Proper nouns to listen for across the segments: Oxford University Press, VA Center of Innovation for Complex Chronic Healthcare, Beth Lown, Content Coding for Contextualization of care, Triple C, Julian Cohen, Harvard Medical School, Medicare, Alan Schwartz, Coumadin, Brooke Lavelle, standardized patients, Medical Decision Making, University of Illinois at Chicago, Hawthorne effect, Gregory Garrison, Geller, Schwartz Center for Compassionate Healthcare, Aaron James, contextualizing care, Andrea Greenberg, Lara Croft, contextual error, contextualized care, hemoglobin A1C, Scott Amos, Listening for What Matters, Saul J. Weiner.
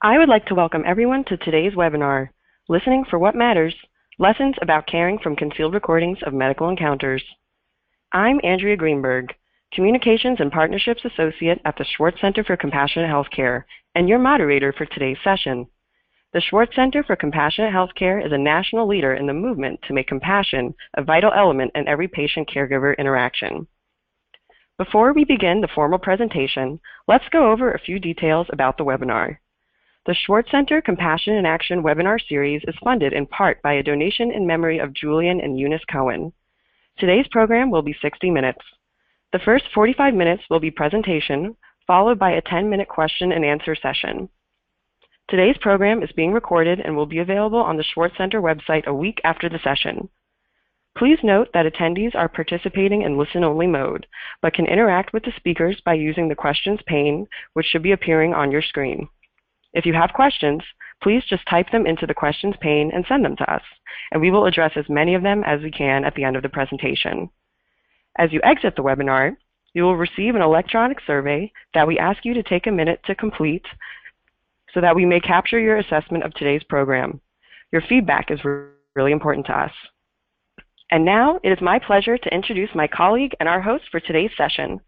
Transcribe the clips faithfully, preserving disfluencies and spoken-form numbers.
I would like to welcome everyone to today's webinar, Listening for What Matters, Lessons About Caring from Concealed Recordings of Medical Encounters. I'm Andrea Greenberg, Communications and Partnerships Associate at the Schwartz Center for Compassionate Healthcare, and your moderator for today's session. The Schwartz Center for Compassionate Healthcare is a national leader in the movement to make compassion a vital element in every patient-caregiver interaction. Before we begin the formal presentation, let's go over a few details about the webinar. The Schwartz Center Compassion in Action webinar series is funded in part by a donation in memory of Julian and Eunice Cohen. Today's program will be sixty minutes. The first forty-five minutes will be presentation, followed by a ten-minute question and answer session. Today's program is being recorded and will be available on the Schwartz Center website a week after the session. Please note that attendees are participating in listen-only mode, but can interact with the speakers by using the questions pane, which should be appearing on your screen. If you have questions, please just type them into the questions pane and send them to us, and we will address as many of them as we can at the end of the presentation. As you exit the webinar, you will receive an electronic survey that we ask you to take a minute to complete so that we may capture your assessment of today's program. Your feedback is really important to us. And now, it is my pleasure to introduce my colleague and our host for today's session.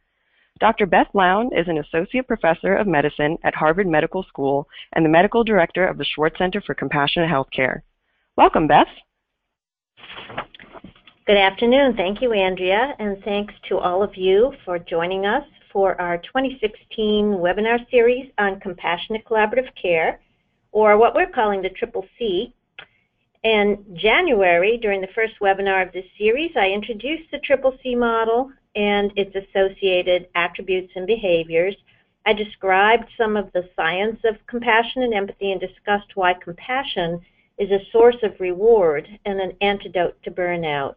Doctor Beth Lown is an Associate Professor of Medicine at Harvard Medical School and the Medical Director of the Schwartz Center for Compassionate Healthcare. Welcome, Beth. Good afternoon. Thank you, Andrea, and thanks to all of you for joining us for our twenty sixteen webinar series on compassionate collaborative care, or what we're calling the Triple C. In January, during the first webinar of this series, I introduced the Triple C model and its associated attributes and behaviors. I described some of the science of compassion and empathy and discussed why compassion is a source of reward and an antidote to burnout.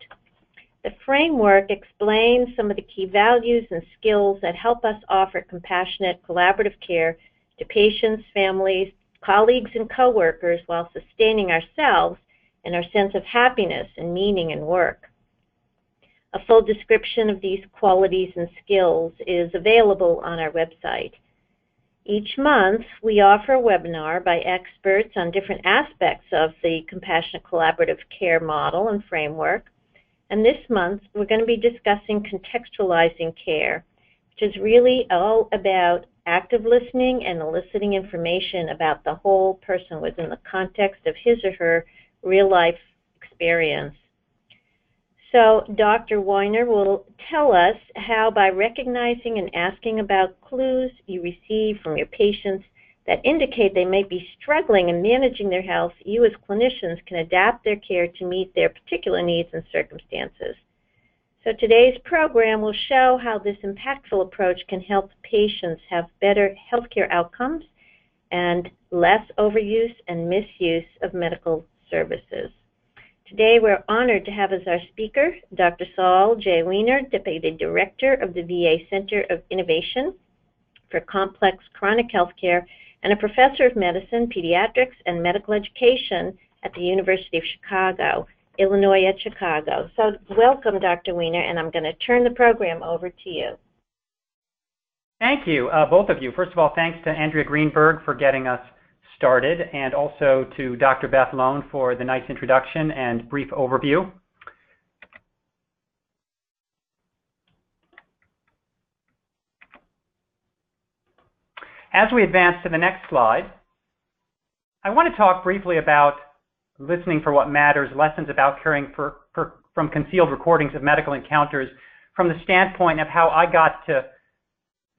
The framework explains some of the key values and skills that help us offer compassionate collaborative care to patients, families, colleagues, and coworkers while sustaining ourselves and our sense of happiness and meaning in work. A full description of these qualities and skills is available on our website. Each month, we offer a webinar by experts on different aspects of the compassionate collaborative care model and framework. And this month, we're going to be discussing contextualizing care, which is really all about active listening and eliciting information about the whole person within the context of his or her real-life experience. So Doctor Weiner will tell us how, by recognizing and asking about clues you receive from your patients that indicate they may be struggling in managing their health, you as clinicians can adapt their care to meet their particular needs and circumstances. So today's program will show how this impactful approach can help patients have better healthcare outcomes and less overuse and misuse of medical services. Today we're honored to have as our speaker Doctor Saul J. Weiner, Deputy Director of the V A Center of Innovation for Complex Chronic Healthcare and a professor of medicine, pediatrics, and medical education at the University of Chicago, Illinois at Chicago. So welcome, Doctor Weiner, and I'm going to turn the program over to you. Thank you, uh, both of you. First of all, thanks to Andrea Greenberg for getting us started, and also to Doctor Beth Lown for the nice introduction and brief overview. As we advance to the next slide, I want to talk briefly about Listening for What Matters, Lessons About Caring for, for, from Concealed Recordings of Medical Encounters, from the standpoint of how I got to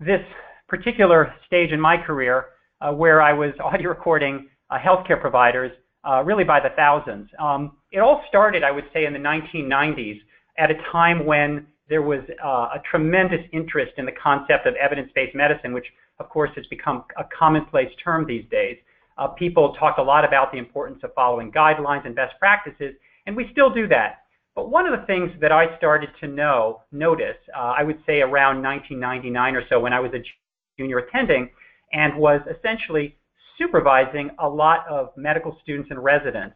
this particular stage in my career, uh, where I was audio recording uh, healthcare providers uh, really by the thousands. Um, it all started, I would say, in the nineteen nineties, at a time when there was uh, a tremendous interest in the concept of evidence-based medicine, which of course has become a commonplace term these days. Uh, people talk a lot about the importance of following guidelines and best practices, and we still do that. But one of the things that I started to know, notice, uh, I would say around nineteen ninety-nine or so, when I was a junior attending and was essentially supervising a lot of medical students and residents,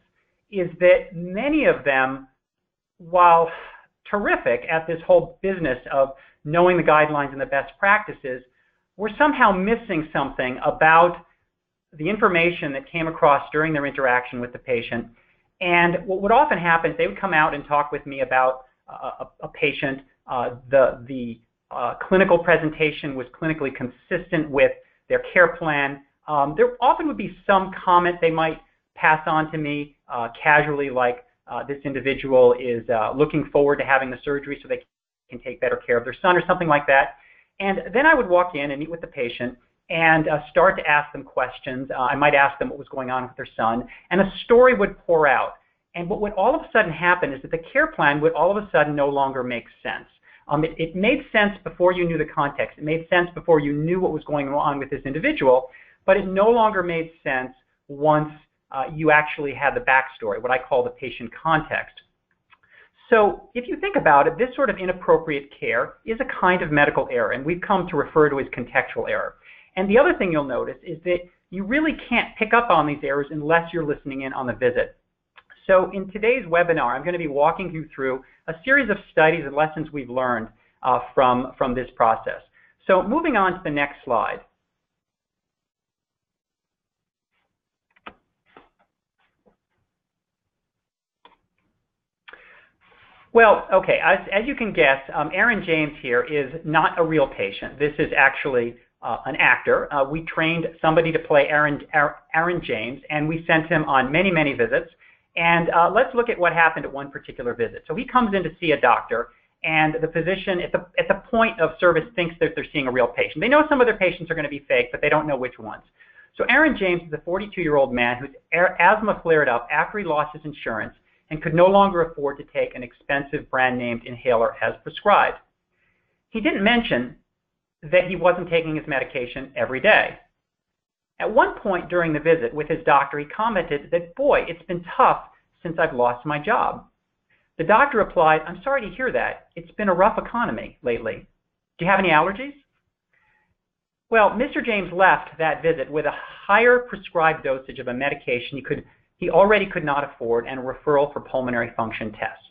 is that many of them, while terrific at this whole business of knowing the guidelines and the best practices, were somehow missing something about the information that came across during their interaction with the patient. And what would often happen is they would come out and talk with me about uh, a, a patient. Uh, the the uh, clinical presentation was clinically consistent with their care plan. Um, there often would be some comment they might pass on to me uh, casually, like uh, this individual is uh, looking forward to having the surgery so they can take better care of their son or something like that. And then I would walk in and meet with the patient and uh, start to ask them questions. Uh, I might ask them what was going on with their son, and a story would pour out. And what would all of a sudden happen is that the care plan would all of a sudden no longer make sense. Um, it, it made sense before you knew the context. It made sense before you knew what was going on with this individual, but it no longer made sense once uh, you actually had the backstory, what I call the patient context. So if you think about it, this sort of inappropriate care is a kind of medical error, and we've come to refer to as contextual error. And the other thing you'll notice is that you really can't pick up on these errors unless you're listening in on the visit. So in today's webinar, I'm going to be walking you through a series of studies and lessons we've learned uh, from, from this process. So moving on to the next slide. Well, okay, as, as you can guess, um, Aaron James here is not a real patient. This is actually Uh, an actor. Uh, we trained somebody to play Aaron, Aaron James, and we sent him on many, many visits. And uh, let's look at what happened at one particular visit. So he comes in to see a doctor, and the physician at the, at the point of service thinks that they're seeing a real patient. They know some of their patients are going to be fake, but they don't know which ones. So Aaron James is a forty-two-year-old man whose asthma flared up after he lost his insurance and could no longer afford to take an expensive brand-named inhaler as prescribed. He didn't mention that he wasn't taking his medication every day. At one point during the visit with his doctor, he commented that, boy, it's been tough since I've lost my job. The doctor replied, I'm sorry to hear that. It's been a rough economy lately. Do you have any allergies? Well, Mister James left that visit with a higher prescribed dosage of a medication he, could, he already could not afford and a referral for pulmonary function tests.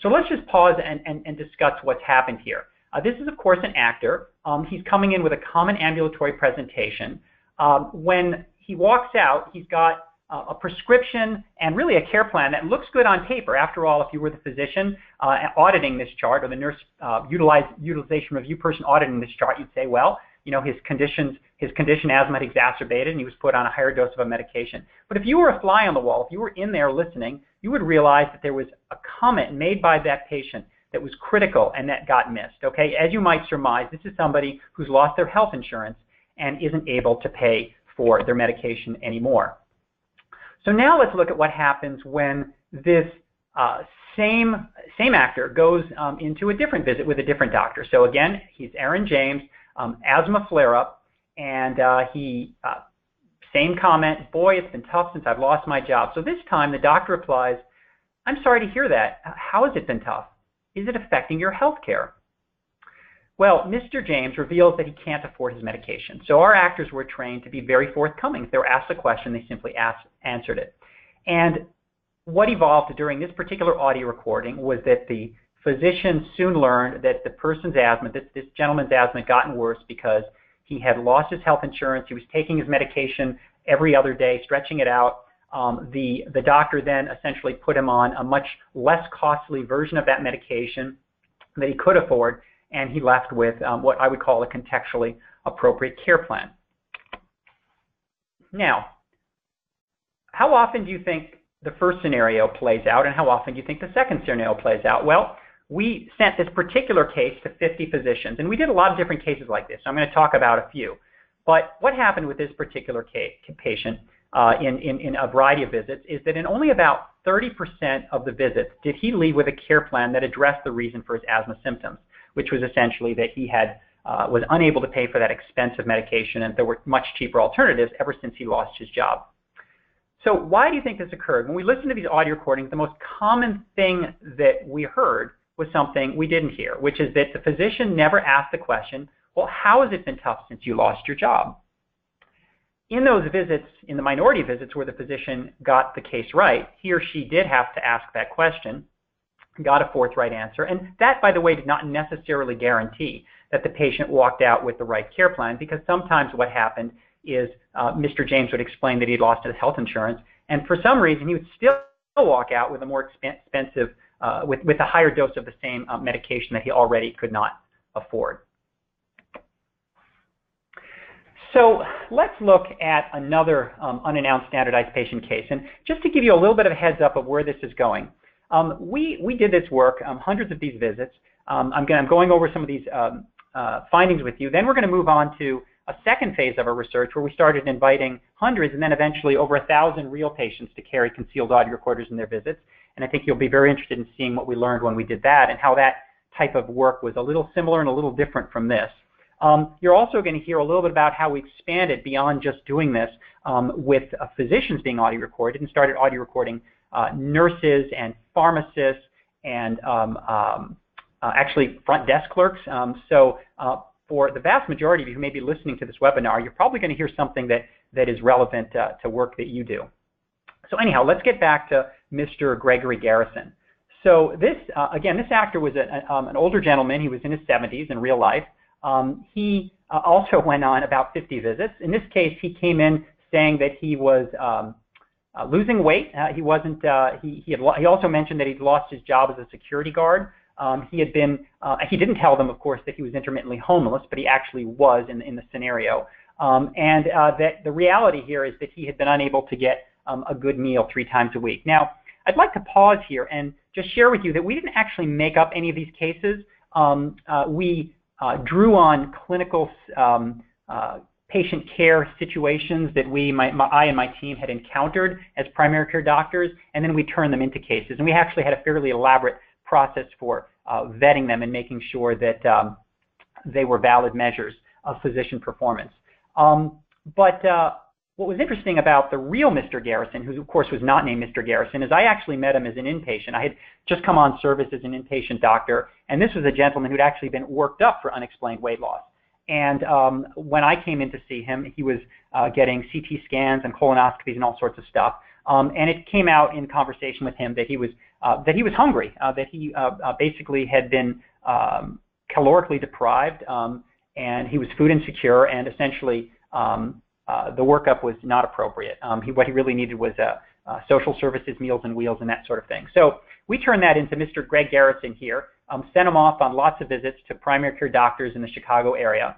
So let's just pause and, and, and discuss what's happened here. Uh, this is, of course, an actor. Um, he's coming in with a common ambulatory presentation. Um, when he walks out, he's got uh, a prescription and really a care plan that looks good on paper. After all, if you were the physician uh, auditing this chart, or the nurse uh, utilize, utilization review person auditing this chart, you'd say, well, you know, his, conditions, his condition asthma had exacerbated and he was put on a higher dose of a medication. But if you were a fly on the wall, if you were in there listening, you would realize that there was a comment made by that patient that was critical and that got missed. Okay, as you might surmise, this is somebody who's lost their health insurance and isn't able to pay for their medication anymore. So now let's look at what happens when this uh, same, same actor goes um, into a different visit with a different doctor. So again, he's Aaron James, um, asthma flare-up, and uh, he, uh, same comment, boy, it's been tough since I've lost my job. So this time the doctor replies, I'm sorry to hear that. How has it been tough? Is it affecting your health care? Well, Mister James reveals that he can't afford his medication. So our actors were trained to be very forthcoming. If they were asked a question, they simply asked, answered it. And what evolved during this particular audio recording was that the physician soon learned that the person's asthma, this, this gentleman's asthma had gotten worse because he had lost his health insurance. He was taking his medication every other day, stretching it out. Um, the, the doctor then essentially put him on a much less costly version of that medication that he could afford, and he left with um, what I would call a contextually appropriate care plan. Now, how often do you think the first scenario plays out, and how often do you think the second scenario plays out? Well, we sent this particular case to fifty physicians, and we did a lot of different cases like this, so I'm going to talk about a few. But what happened with this particular case, patient Uh, in, in, in a variety of visits is that in only about thirty percent of the visits did he leave with a care plan that addressed the reason for his asthma symptoms, which was essentially that he had uh, was unable to pay for that expensive medication and there were much cheaper alternatives ever since he lost his job. So why do you think this occurred? When we listen to these audio recordings, the most common thing that we heard was something we didn't hear, which is that the physician never asked the question, well, how has it been tough since you lost your job? In those visits, in the minority visits where the physician got the case right, he or she did have to ask that question, got a forthright answer, and that, by the way, did not necessarily guarantee that the patient walked out with the right care plan, because sometimes what happened is uh, Mister James would explain that he'd lost his health insurance, and for some reason he would still walk out with a more expensive, uh, with, with a higher dose of the same uh, medication that he already could not afford. So let's look at another um, unannounced standardized patient case, and just to give you a little bit of a heads up of where this is going. Um, we, we did this work, um, hundreds of these visits. Um, I'm, gonna, I'm going over some of these um, uh, findings with you. Then we're going to move on to a second phase of our research where we started inviting hundreds and then eventually over a thousand real patients to carry concealed audio recorders in their visits. And I think you'll be very interested in seeing what we learned when we did that and how that type of work was a little similar and a little different from this. Um, you're also going to hear a little bit about how we expanded beyond just doing this um, with uh, physicians being audio recorded and started audio recording uh, nurses and pharmacists and um, um, uh, actually front desk clerks. Um, so uh, for the vast majority of you who may be listening to this webinar, you're probably going to hear something that, that is relevant uh, to work that you do. So anyhow, let's get back to Mister Gregory Garrison. So this, uh, again, this actor was a, a, um, an older gentleman. He was in his seventies in real life. Um, he uh, also went on about fifty visits. In this case, he came in saying that he was um, uh, losing weight. Uh, he wasn't. Uh, he he, had he also mentioned that he'd lost his job as a security guard. Um, he had been. Uh, he didn't tell them, of course, that he was intermittently homeless, but he actually was in in the scenario. Um, and uh, that the reality here is that he had been unable to get um, a good meal three times a week. Now, I'd like to pause here and just share with you that we didn't actually make up any of these cases. Um, uh, we Uh, drew on clinical um, uh, patient care situations that we, my, my, I and my team had encountered as primary care doctors, and then we turned them into cases. And we actually had a fairly elaborate process for uh, vetting them and making sure that um, they were valid measures of physician performance. Um, but uh, what was interesting about the real Mister Garrison, who of course was not named Mister Garrison, is I actually met him as an inpatient. I had just come on service as an inpatient doctor, and this was a gentleman who'd actually been worked up for unexplained weight loss. And um, when I came in to see him, he was uh, getting C T scans and colonoscopies and all sorts of stuff. Um, and it came out in conversation with him that he was uh, that he was hungry, uh, that he uh, uh, basically had been um, calorically deprived, um, and he was food insecure, and essentially. Um, Uh, the workup was not appropriate. Um, he, what he really needed was uh, uh, social services, meals and wheels, and that sort of thing. So we turned that into Mister Greg Garrison here, um, sent him off on lots of visits to primary care doctors in the Chicago area.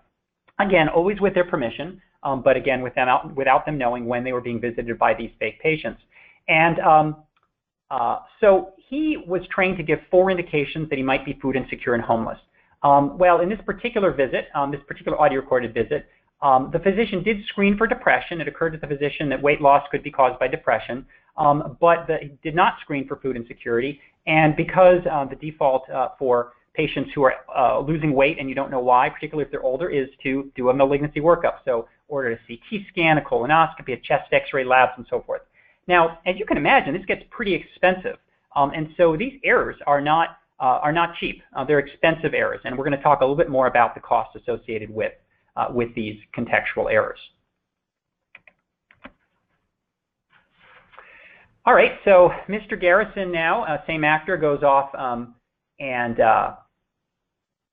Again, always with their permission, um, but again, with them out, without them knowing when they were being visited by these fake patients. And um, uh, so he was trained to give four indications that he might be food insecure and homeless. Um, well, in this particular visit, um, this particular audio recorded visit, Um, the physician did screen for depression. It occurred to the physician that weight loss could be caused by depression, um, but the, he did not screen for food insecurity. And because uh, the default uh, for patients who are uh, losing weight and you don't know why, particularly if they're older, is to do a malignancy workup. So order a C T scan, a colonoscopy, a chest X-ray, labs, and so forth. Now, as you can imagine, this gets pretty expensive. Um, and so these errors are not, uh, are not cheap. Uh, they're expensive errors. And we're going to talk a little bit more about the cost associated with Uh, with these contextual errors. All right, so Mister Garrison now, uh, same actor, goes off um, and uh,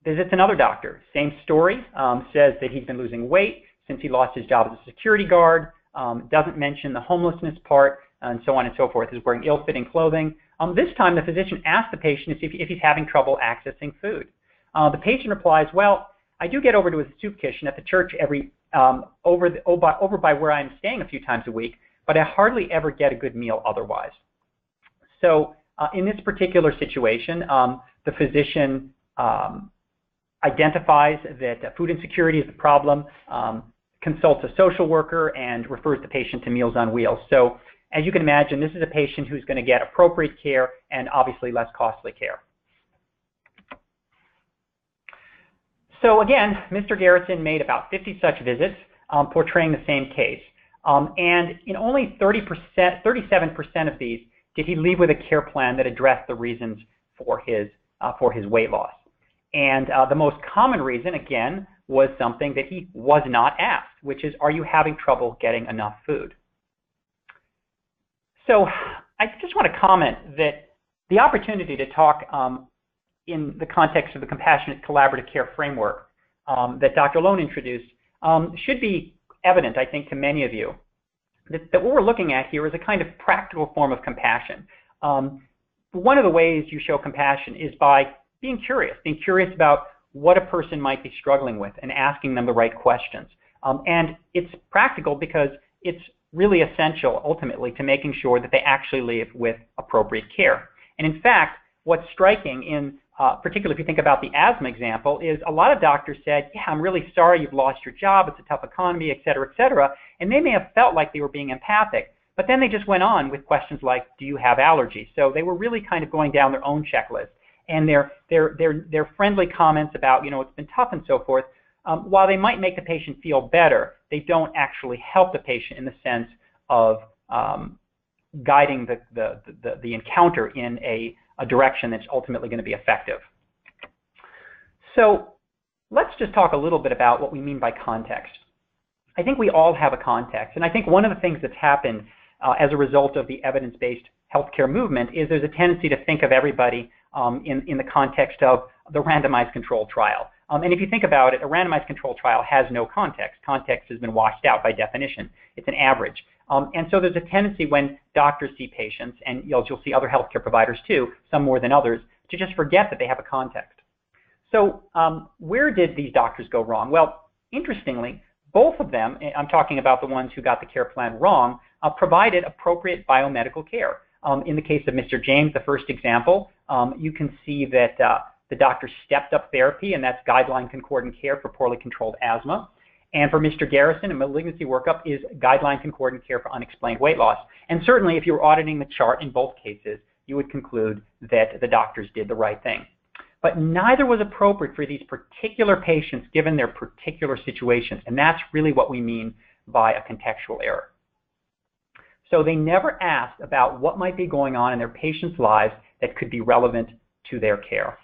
visits another doctor. Same story, um, says that he's been losing weight since he lost his job as a security guard, um, doesn't mention the homelessness part, and so on and so forth, is wearing ill-fitting clothing. Um, this time, the physician asked the patient if, if he's having trouble accessing food. Uh, the patient replies, well, I do get over to his soup kitchen at the church every um, over, the, over, by, over by where I'm staying a few times a week, but I hardly ever get a good meal otherwise. So uh, in this particular situation, um, the physician um, identifies that uh, food insecurity is the problem, um, consults a social worker, and refers the patient to Meals on Wheels. So as you can imagine, this is a patient who's going to get appropriate care and obviously less costly care. So again, Mister Garrison made about fifty such visits, um, portraying the same case. Um, and in only thirty percent, thirty-seven percent of these did he leave with a care plan that addressed the reasons for his, uh, for his weight loss. And uh, the most common reason, again, was something that he was not asked, which is, are you having trouble getting enough food? So I just want to comment that the opportunity to talk um, in the context of the compassionate collaborative care framework um, that Doctor Lown introduced, um, should be evident, I think, to many of you, that, that what we're looking at here is a kind of practical form of compassion. Um, one of the ways you show compassion is by being curious, being curious about what a person might be struggling with and asking them the right questions. Um, and it's practical because it's really essential, ultimately, to making sure that they actually live with appropriate care. And in fact, what's striking in, uh, particularly if you think about the asthma example, is a lot of doctors said, yeah, I'm really sorry you've lost your job, it's a tough economy, et cetera, et cetera. And they may have felt like they were being empathic, but then they just went on with questions like, do you have allergies? So they were really kind of going down their own checklist. And their, their, their, their friendly comments about, you know, it's been tough and so forth, um, while they might make the patient feel better, they don't actually help the patient in the sense of um, guiding the, the, the, the encounter in a, a direction that's ultimately going to be effective. So let's just talk a little bit about what we mean by context. I think we all have a context, and I think one of the things that's happened uh, as a result of the evidence-based healthcare movement is there's a tendency to think of everybody um, in, in the context of the randomized control trial. Um, and if you think about it, a randomized control trial has no context. Context has been washed out by definition. It's an average. Um, and so there's a tendency when doctors see patients, and you'll, you'll see other healthcare providers too, some more than others, to just forget that they have a context. So um, where did these doctors go wrong? Well, interestingly, both of them, I'm talking about the ones who got the care plan wrong, uh, provided appropriate biomedical care. Um, in the case of Mister James, the first example, um, you can see that uh, the doctor stepped up therapy, and that's guideline concordant care for poorly controlled asthma. And for Mister Garrison, a malignancy workup is guideline concordant care for unexplained weight loss. And certainly, if you were auditing the chart in both cases, you would conclude that the doctors did the right thing. But neither was appropriate for these particular patients given their particular situations. And that's really what we mean by a contextual error. So they never asked about what might be going on in their patients' lives that could be relevant to their care.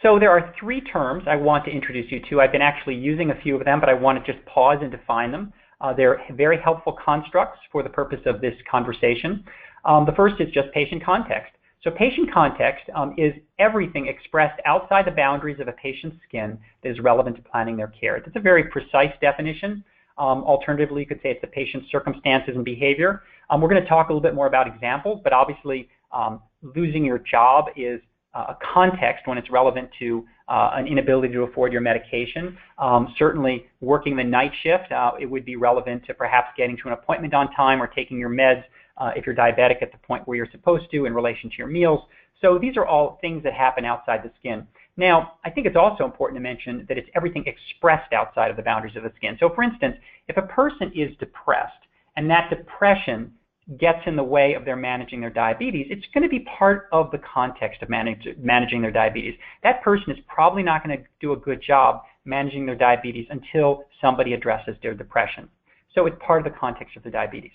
So there are three terms I want to introduce you to. I've been actually using a few of them, but I want to just pause and define them. Uh, they're very helpful constructs for the purpose of this conversation. Um, the first is just patient context. So patient context um, is everything expressed outside the boundaries of a patient's skin that is relevant to planning their care. That's a very precise definition. Um, alternatively, you could say it's the patient's circumstances and behavior. Um, we're going to talk a little bit more about examples, but obviously um, losing your job is a context when it's relevant to uh, an inability to afford your medication. Um, certainly, working the night shift, uh, it would be relevant to perhaps getting to an appointment on time or taking your meds uh, if you're diabetic at the point where you're supposed to in relation to your meals. So these are all things that happen outside the skin. Now, I think it's also important to mention that it's everything expressed outside of the boundaries of the skin. So for instance, if a person is depressed and that depression gets in the way of their managing their diabetes, it's going to be part of the context of manage, managing their diabetes. That person is probably not going to do a good job managing their diabetes until somebody addresses their depression. So it's part of the context of the diabetes.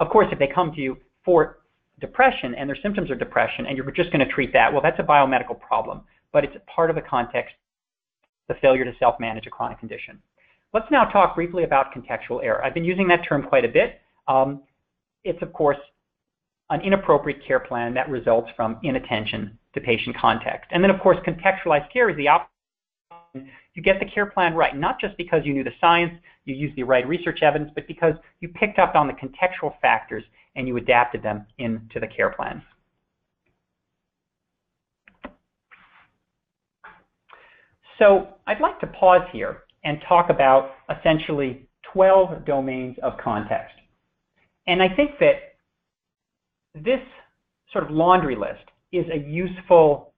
Of course, if they come to you for depression and their symptoms are depression and you're just going to treat that, well, that's a biomedical problem, but it's part of the context, the failure to self-manage a chronic condition. Let's now talk briefly about contextual error. I've been using that term quite a bit. Um, It's, of course, an inappropriate care plan that results from inattention to patient context. And then, of course, contextualized care is the option. You get the care plan right, not just because you knew the science, you used the right research evidence, but because you picked up on the contextual factors and you adapted them into the care plan. So I'd like to pause here and talk about essentially twelve domains of context. And I think that this sort of laundry list is a useful,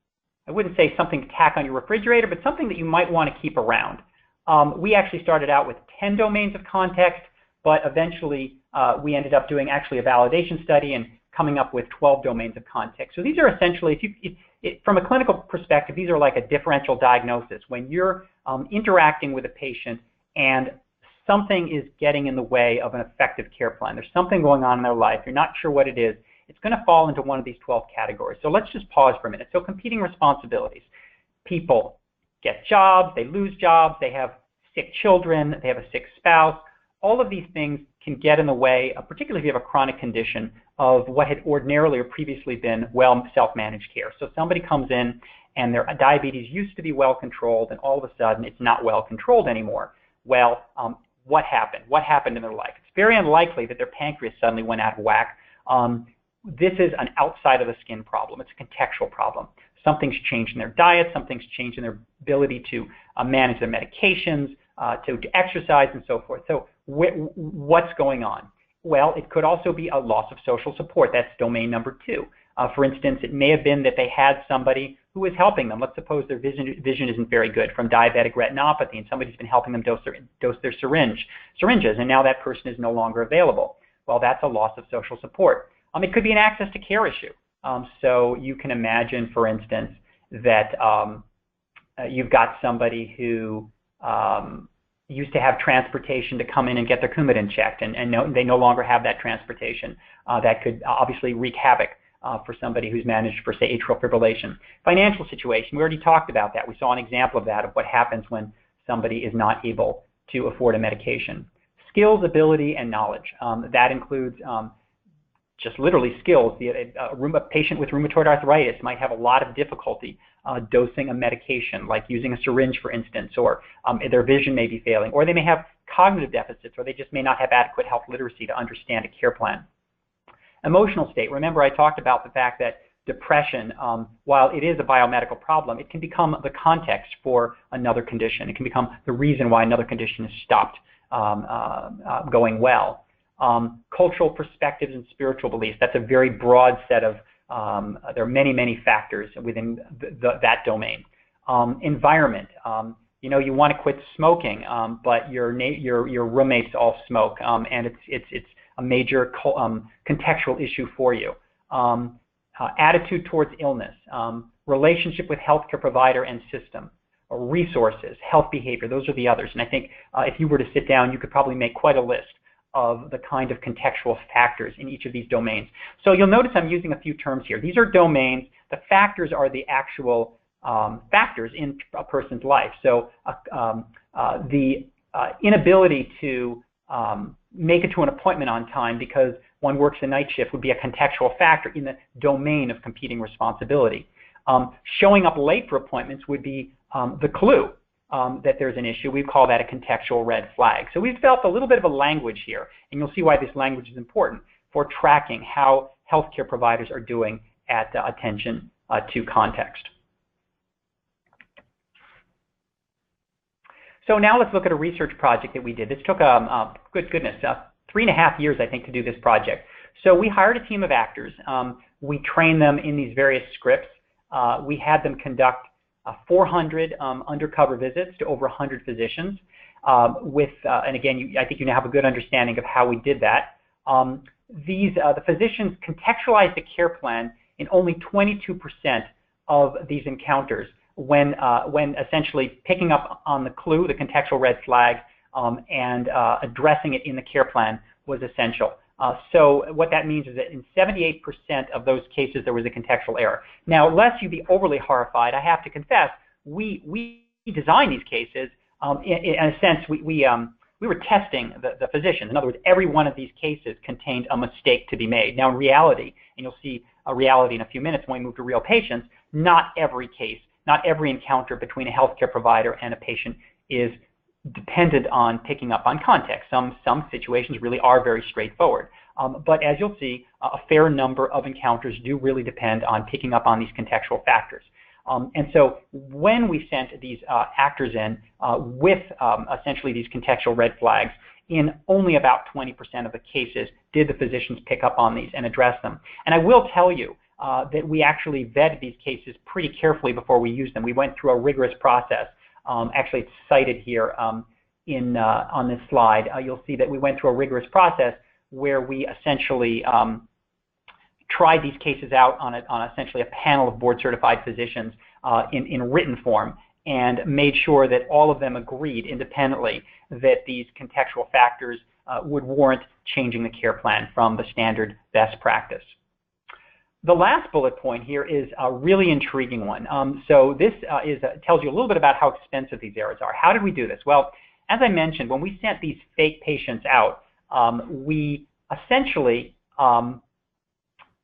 I wouldn't say something to tack on your refrigerator, but something that you might want to keep around. Um, we actually started out with ten domains of context, but eventually uh, we ended up doing actually a validation study and coming up with twelve domains of context. So these are essentially, if you, if, if, from a clinical perspective, these are like a differential diagnosis. When you're um, interacting with a patient and something is getting in the way of an effective care plan. There's something going on in their life. You're not sure what it is. It's going to fall into one of these twelve categories. So let's just pause for a minute. So competing responsibilities. People get jobs. They lose jobs. They have sick children. They have a sick spouse. All of these things can get in the way, of, particularly if you have a chronic condition, of what had ordinarily or previously been well self-managed care. So somebody comes in and their diabetes used to be well controlled, and all of a sudden it's not well controlled anymore. Well, um, what happened? What happened in their life? It's very unlikely that their pancreas suddenly went out of whack. Um, this is an outside of the skin problem. It's a contextual problem. Something's changed in their diet. Something's changed in their ability to uh, manage their medications, uh, to, to exercise, and so forth. So wh what's going on? Well, it could also be a loss of social support. That's domain number two. Uh, for instance, it may have been that they had somebody who was helping them. Let's suppose their vision, vision isn't very good from diabetic retinopathy, and somebody's been helping them dose their, dose their syringe, syringes, and now that person is no longer available. Well, that's a loss of social support. Um, it could be an access to care issue. Um, so you can imagine, for instance, that um, uh, you've got somebody who um, used to have transportation to come in and get their Coumadin checked, and, and no, they no longer have that transportation. Uh, that could obviously wreak havoc uh, for somebody who's managed for, say, atrial fibrillation. Financial situation, we already talked about that. We saw an example of that, of what happens when somebody is not able to afford a medication. Skills, ability, and knowledge. Um, that includes um, just literally skills. The, a, a patient with rheumatoid arthritis might have a lot of difficulty uh, dosing a medication, like using a syringe, for instance, or um, their vision may be failing, or they may have cognitive deficits, or they just may not have adequate health literacy to understand a care plan. Emotional state. Remember, I talked about the fact that depression, um, while it is a biomedical problem, it can become the context for another condition. It can become the reason why another condition is stopped um, uh, uh, going well. Um, cultural perspectives and spiritual beliefs. That's a very broad set of, um, there are many, many factors within the, the, that domain. Um, environment, um, you know, you want to quit smoking, um, but your, your, your roommates all smoke, um, and it's, it's, it's a major co um, contextual issue for you. Um, uh, attitude towards illness, um, relationship with healthcare provider and system. Resources, health behavior, those are the others. And I think uh, if you were to sit down, you could probably make quite a list of the kind of contextual factors in each of these domains. So you'll notice I'm using a few terms here. These are domains. The factors are the actual um, factors in a person's life. So uh, um, uh, the uh, inability to um, make it to an appointment on time because one works a night shift would be a contextual factor in the domain of competing responsibility. Um, showing up late for appointments would be um, the clue. Um, that there's an issue. We call that a contextual red flag. So we've developed a little bit of a language here, and you'll see why this language is important for tracking how healthcare providers are doing at uh, attention uh, to context. So now let's look at a research project that we did. This took, um, uh, good goodness, uh, three and a half years, I think, to do this project. So we hired a team of actors. Um, we trained them in these various scripts. Uh, we had them conduct Uh, four hundred um, undercover visits to over one hundred physicians um, with, uh, and again, you, I think you now have a good understanding of how we did that. Um, these, uh, the physicians contextualized the care plan in only twenty-two percent of these encounters when, uh, when essentially picking up on the clue, the contextual red flag, um, and uh, addressing it in the care plan was essential. Uh, so what that means is that in seventy-eight percent of those cases, there was a contextual error. Now, lest you be overly horrified, I have to confess, we, we designed these cases. Um, in, in a sense, we, we, um, we were testing the, the physicians. In other words, every one of these cases contained a mistake to be made. Now, in reality, and you'll see a reality in a few minutes when we move to real patients, not every case, not every encounter between a healthcare provider and a patient is dependent on picking up on context. Some, some situations really are very straightforward. Um, but as you'll see, a fair number of encounters do really depend on picking up on these contextual factors. Um, and so when we sent these uh, actors in uh, with um, essentially these contextual red flags, in only about twenty percent of the cases did the physicians pick up on these and address them. And I will tell you uh, that we actually vetted these cases pretty carefully before we used them. We went through a rigorous process. Um, actually, it's cited here um, in, uh, on this slide. Uh, you'll see that we went through a rigorous process where we essentially um, tried these cases out on, a, on essentially a panel of board-certified physicians uh, in, in written form and made sure that all of them agreed independently that these contextual factors uh, would warrant changing the care plan from the standard best practice. The last bullet point here is a really intriguing one. Um, so this uh, is, uh, tells you a little bit about how expensive these errors are. How did we do this? Well, as I mentioned, when we sent these fake patients out, um, we essentially um,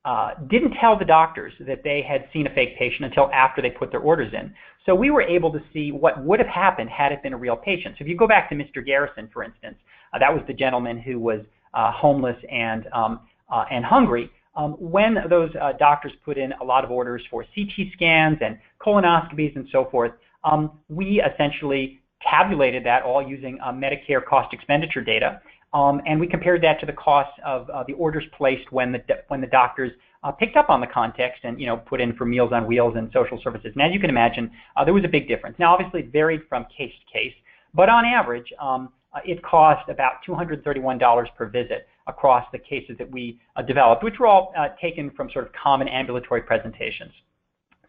uh, didn't tell the doctors that they had seen a fake patient until after they put their orders in. So we were able to see what would have happened had it been a real patient. So if you go back to Mister Garrison, for instance, uh, that was the gentleman who was uh, homeless and, um, uh, and hungry. Um, when those uh, doctors put in a lot of orders for C T scans and colonoscopies and so forth, um, we essentially tabulated that all using uh, Medicare cost expenditure data, um, and we compared that to the cost of uh, the orders placed when the when the doctors uh, picked up on the context and you know put in for Meals on Wheels and social services. And as you can imagine, uh, there was a big difference. Now, obviously, it varied from case to case, but on average, um, uh, it cost about two hundred thirty-one dollars per visit across the cases that we uh, developed, which were all uh, taken from sort of common ambulatory presentations.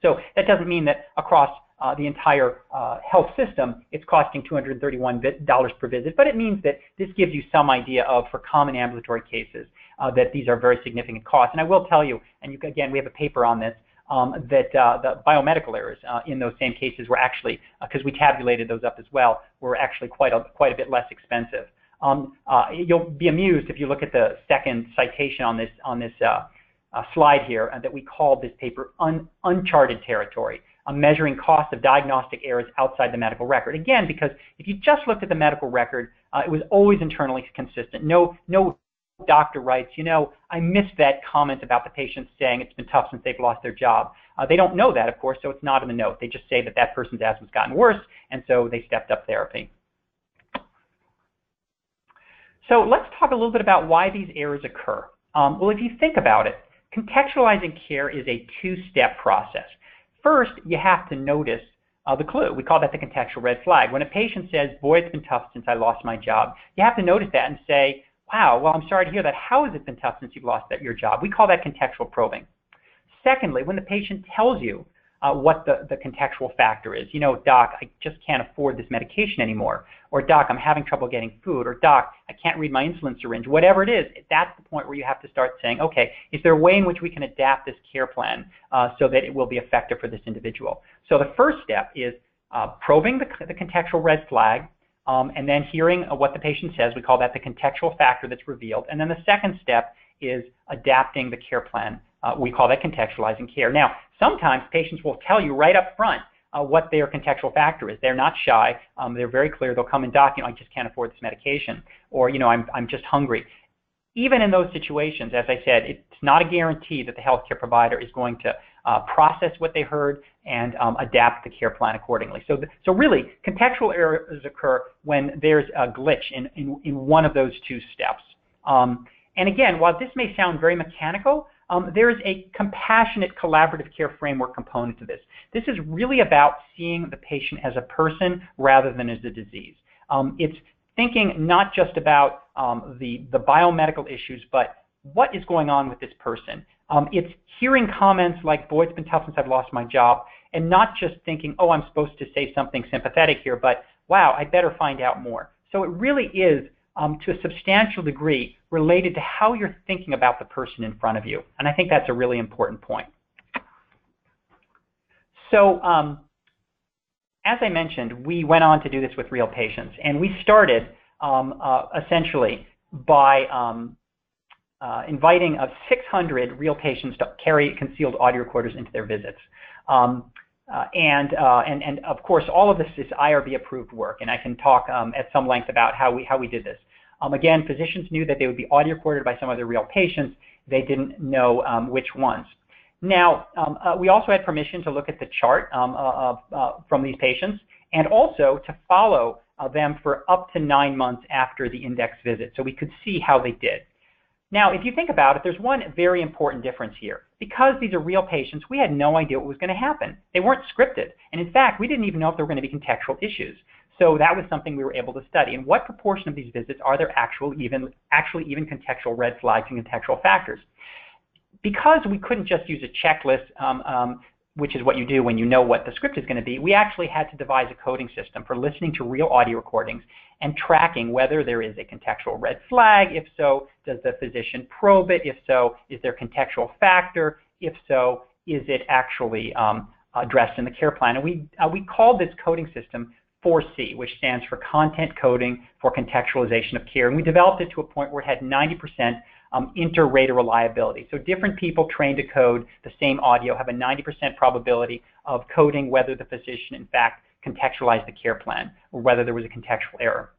So that doesn't mean that across uh, the entire uh, health system it's costing two hundred thirty-one dollars per visit, but it means that this gives you some idea of, for common ambulatory cases, uh, that these are very significant costs. And I will tell you, and you, again, we have a paper on this, um, that uh, the biomedical errors uh, in those same cases were actually, because uh, we tabulated those up as well, were actually quite a, quite a bit less expensive. Um, uh, you'll be amused if you look at the second citation on this on this uh, uh, slide here, uh, that we called this paper un uncharted territory, uh, measuring cost of diagnostic errors outside the medical record. Again, because if you just looked at the medical record, uh, it was always internally consistent. No, no doctor writes, you know, I missed that comment about the patient saying it's been tough since they've lost their job. Uh, they don't know that, of course, so it's not in the note. They just say that that person's asthma's gotten worse, and so they stepped up therapy. So let's talk a little bit about why these errors occur. Um, well, if you think about it, contextualizing care is a two-step process. First, you have to notice uh, the clue. We call that the contextual red flag. When a patient says, boy, it's been tough since I lost my job, you have to notice that and say, wow, well, I'm sorry to hear that. How has it been tough since you've lost that, your job? We call that contextual probing. Secondly, when the patient tells you Uh, what the, the contextual factor is. You know, doc, I just can't afford this medication anymore. Or, doc, I'm having trouble getting food. Or, doc, I can't read my insulin syringe. Whatever it is, that's the point where you have to start saying, okay, is there a way in which we can adapt this care plan uh, so that it will be effective for this individual? So the first step is uh, probing the, the contextual red flag, um, and then hearing what the patient says. We call that the contextual factor that's revealed. And then the second step is adapting the care plan. Uh, we call that contextualizing care. Now, sometimes patients will tell you right up front uh, what their contextual factor is. They're not shy. Um, they're very clear. They'll come and document, I just can't afford this medication, or, you know, I'm, I'm just hungry. Even in those situations, as I said, it's not a guarantee that the healthcare provider is going to uh, process what they heard and um, adapt the care plan accordingly. So, the, so really, contextual errors occur when there's a glitch in, in, in one of those two steps. Um, and again, while this may sound very mechanical, Um, there is a compassionate collaborative care framework component to this. This is really about seeing the patient as a person rather than as a disease. Um, it's thinking not just about um, the, the biomedical issues, but what is going on with this person. Um, it's hearing comments like, boy, it's been tough since I've lost my job, and not just thinking, oh, I'm supposed to say something sympathetic here, but wow, I better find out more. So it really is, Um, to a substantial degree, related to how you're thinking about the person in front of you. And I think that's a really important point. So um, as I mentioned, we went on to do this with real patients. And we started um, uh, essentially by um, uh, inviting uh, six hundred real patients to carry concealed audio recorders into their visits. Um, Uh, and, uh, and, and of course, all of this is I R B approved work, and I can talk um, at some length about how we, how we did this. Um, again, physicians knew that they would be audio recorded by some of their real patients. They didn't know um, which ones. Now, um, uh, we also had permission to look at the chart um, uh, uh, from these patients, and also to follow uh, them for up to nine months after the index visit, so we could see how they did. Now, if you think about it, there's one very important difference here. Because these are real patients, we had no idea what was going to happen. They weren't scripted. And in fact, we didn't even know if there were going to be contextual issues. So that was something we were able to study. And what proportion of these visits are there actual even, actually even contextual red flags and contextual factors? Because we couldn't just use a checklist, um, um, which is what you do when you know what the script is going to be, we actually had to devise a coding system for listening to real audio recordings and tracking whether there is a contextual red flag. If so, does the physician probe it? If so, is there a contextual factor? If so, is it actually um, addressed in the care plan? And we, uh, we called this coding system four C, which stands for Content Coding for Contextualization of Care. And we developed it to a point where it had ninety percent um, inter-rater reliability. So different people trained to code the same audio have a ninety percent probability of coding whether the physician, in fact, contextualized the care plan or whether there was a contextual error.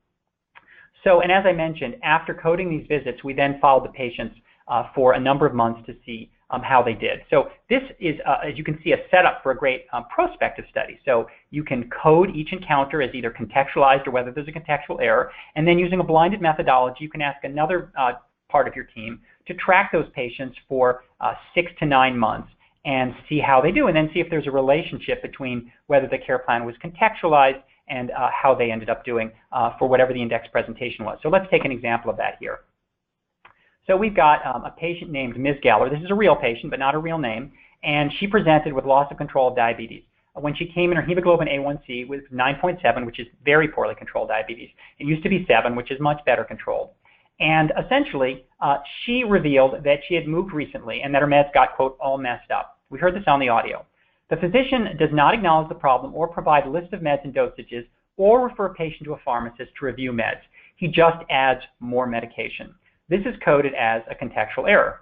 So, and as I mentioned, after coding these visits, we then followed the patients uh, for a number of months to see um, how they did. So this is, uh, as you can see, a setup for a great um, prospective study. So you can code each encounter as either contextualized or whether there's a contextual error, and then using a blinded methodology, you can ask another uh, part of your team to track those patients for uh, six to nine months and see how they do, and then see if there's a relationship between whether the care plan was contextualized and uh, how they ended up doing uh, for whatever the index presentation was. So let's take an example of that here. So we've got um, a patient named Miz Geller. This is a real patient, but not a real name, and she presented with loss of control of diabetes. When she came in, her hemoglobin A one C was nine point seven, which is very poorly controlled diabetes. It used to be seven, which is much better controlled. And essentially, uh, she revealed that she had moved recently and that her meds got, quote, all messed up. We heard this on the audio. The physician does not acknowledge the problem or provide a list of meds and dosages or refer a patient to a pharmacist to review meds. He just adds more medication. This is coded as a contextual error.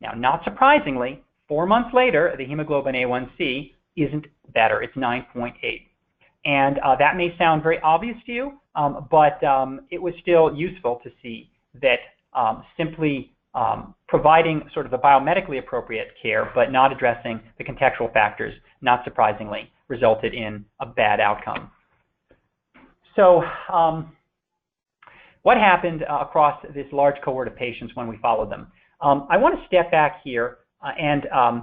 Now, not surprisingly, four months later, the hemoglobin A one C isn't better. It's nine point eight. And uh, that may sound very obvious to you, um, but um, it was still useful to see that um, simply Um, providing sort of the biomedically appropriate care, but not addressing the contextual factors, not surprisingly, resulted in a bad outcome. So um, what happened uh, across this large cohort of patients when we followed them? Um, I want to step back here uh, and um,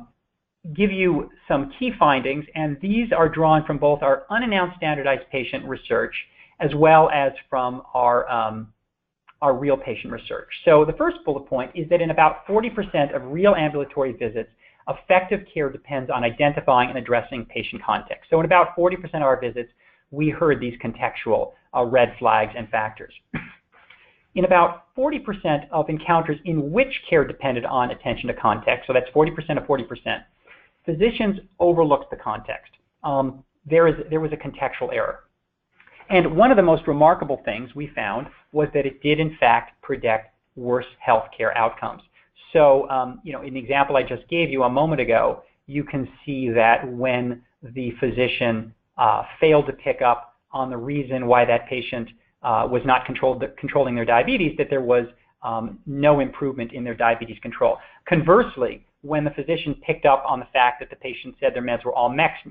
give you some key findings, and these are drawn from both our unannounced standardized patient research as well as from our um, our real patient research. So the first bullet point is that in about forty percent of real ambulatory visits, effective care depends on identifying and addressing patient context. So in about forty percent of our visits, we heard these contextual uh, red flags and factors. In about forty percent of encounters in which care depended on attention to context, so that's forty percent of forty percent, physicians overlooked the context. Um, there is, there was a contextual error. And one of the most remarkable things we found was that it did, in fact, predict worse healthcare outcomes. So, um, you know, in the example I just gave you a moment ago, you can see that when the physician uh, failed to pick up on the reason why that patient uh, was not controlled, controlling their diabetes, that there was um, no improvement in their diabetes control. Conversely, when the physician picked up on the fact that the patient said their meds were all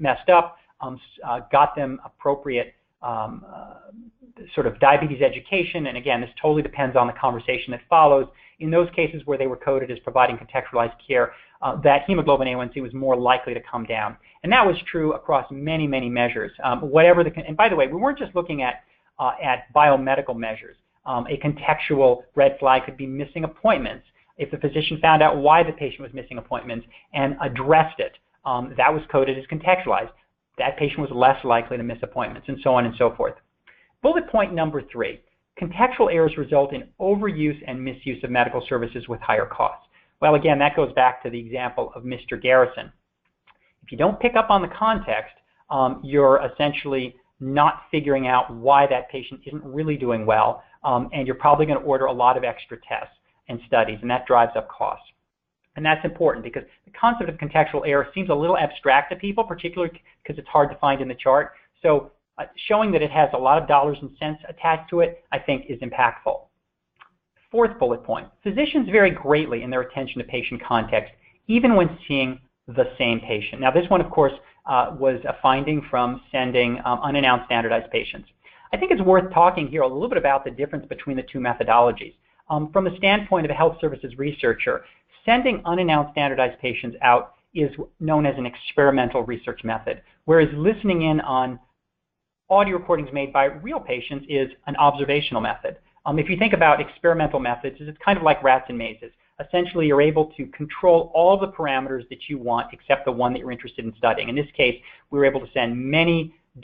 messed up, um, uh, got them appropriate Um, uh, sort of diabetes education, and again, this totally depends on the conversation that follows. In those cases where they were coded as providing contextualized care, uh, that hemoglobin A one C was more likely to come down. And that was true across many, many measures. Um, whatever the, and by the way, we weren't just looking at, uh, at biomedical measures. Um, a contextual red flag could be missing appointments. If the physician found out why the patient was missing appointments and addressed it, um, that was coded as contextualized. That patient was less likely to miss appointments, and so on and so forth. Bullet point number three, contextual errors result in overuse and misuse of medical services with higher costs. Well, again, that goes back to the example of Mister Garrison. If you don't pick up on the context, um, you're essentially not figuring out why that patient isn't really doing well, um, and you're probably going to order a lot of extra tests and studies, and that drives up costs. And that's important because the concept of contextual error seems a little abstract to people, particularly because it's hard to find in the chart. So uh, showing that it has a lot of dollars and cents attached to it, I think, is impactful. Fourth bullet point, physicians vary greatly in their attention to patient context, even when seeing the same patient. Now, this one, of course, uh, was a finding from sending um, unannounced standardized patients. I think it's worth talking here a little bit about the difference between the two methodologies. Um, from the standpoint of a health services researcher, sending unannounced standardized patients out is known as an experimental research method, whereas listening in on audio recordings made by real patients is an observational method. Um, if you think about experimental methods, it's kind of like rats and mazes. Essentially, you're able to control all the parameters that you want except the one that you're interested in studying. In this case, we were able to send many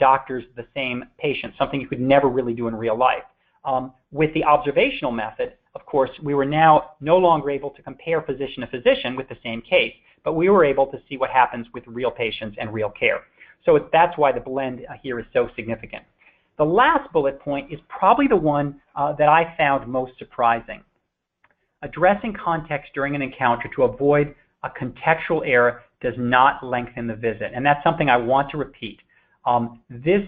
doctors to the same patient, something you could never really do in real life. Um, with the observational method, of course, we were now no longer able to compare physician to physician with the same case, but we were able to see what happens with real patients and real care. So that's why the blend here is so significant. The last bullet point is probably the one uh, that I found most surprising. Addressing context during an encounter to avoid a contextual error does not lengthen the visit. And that's something I want to repeat. Um, this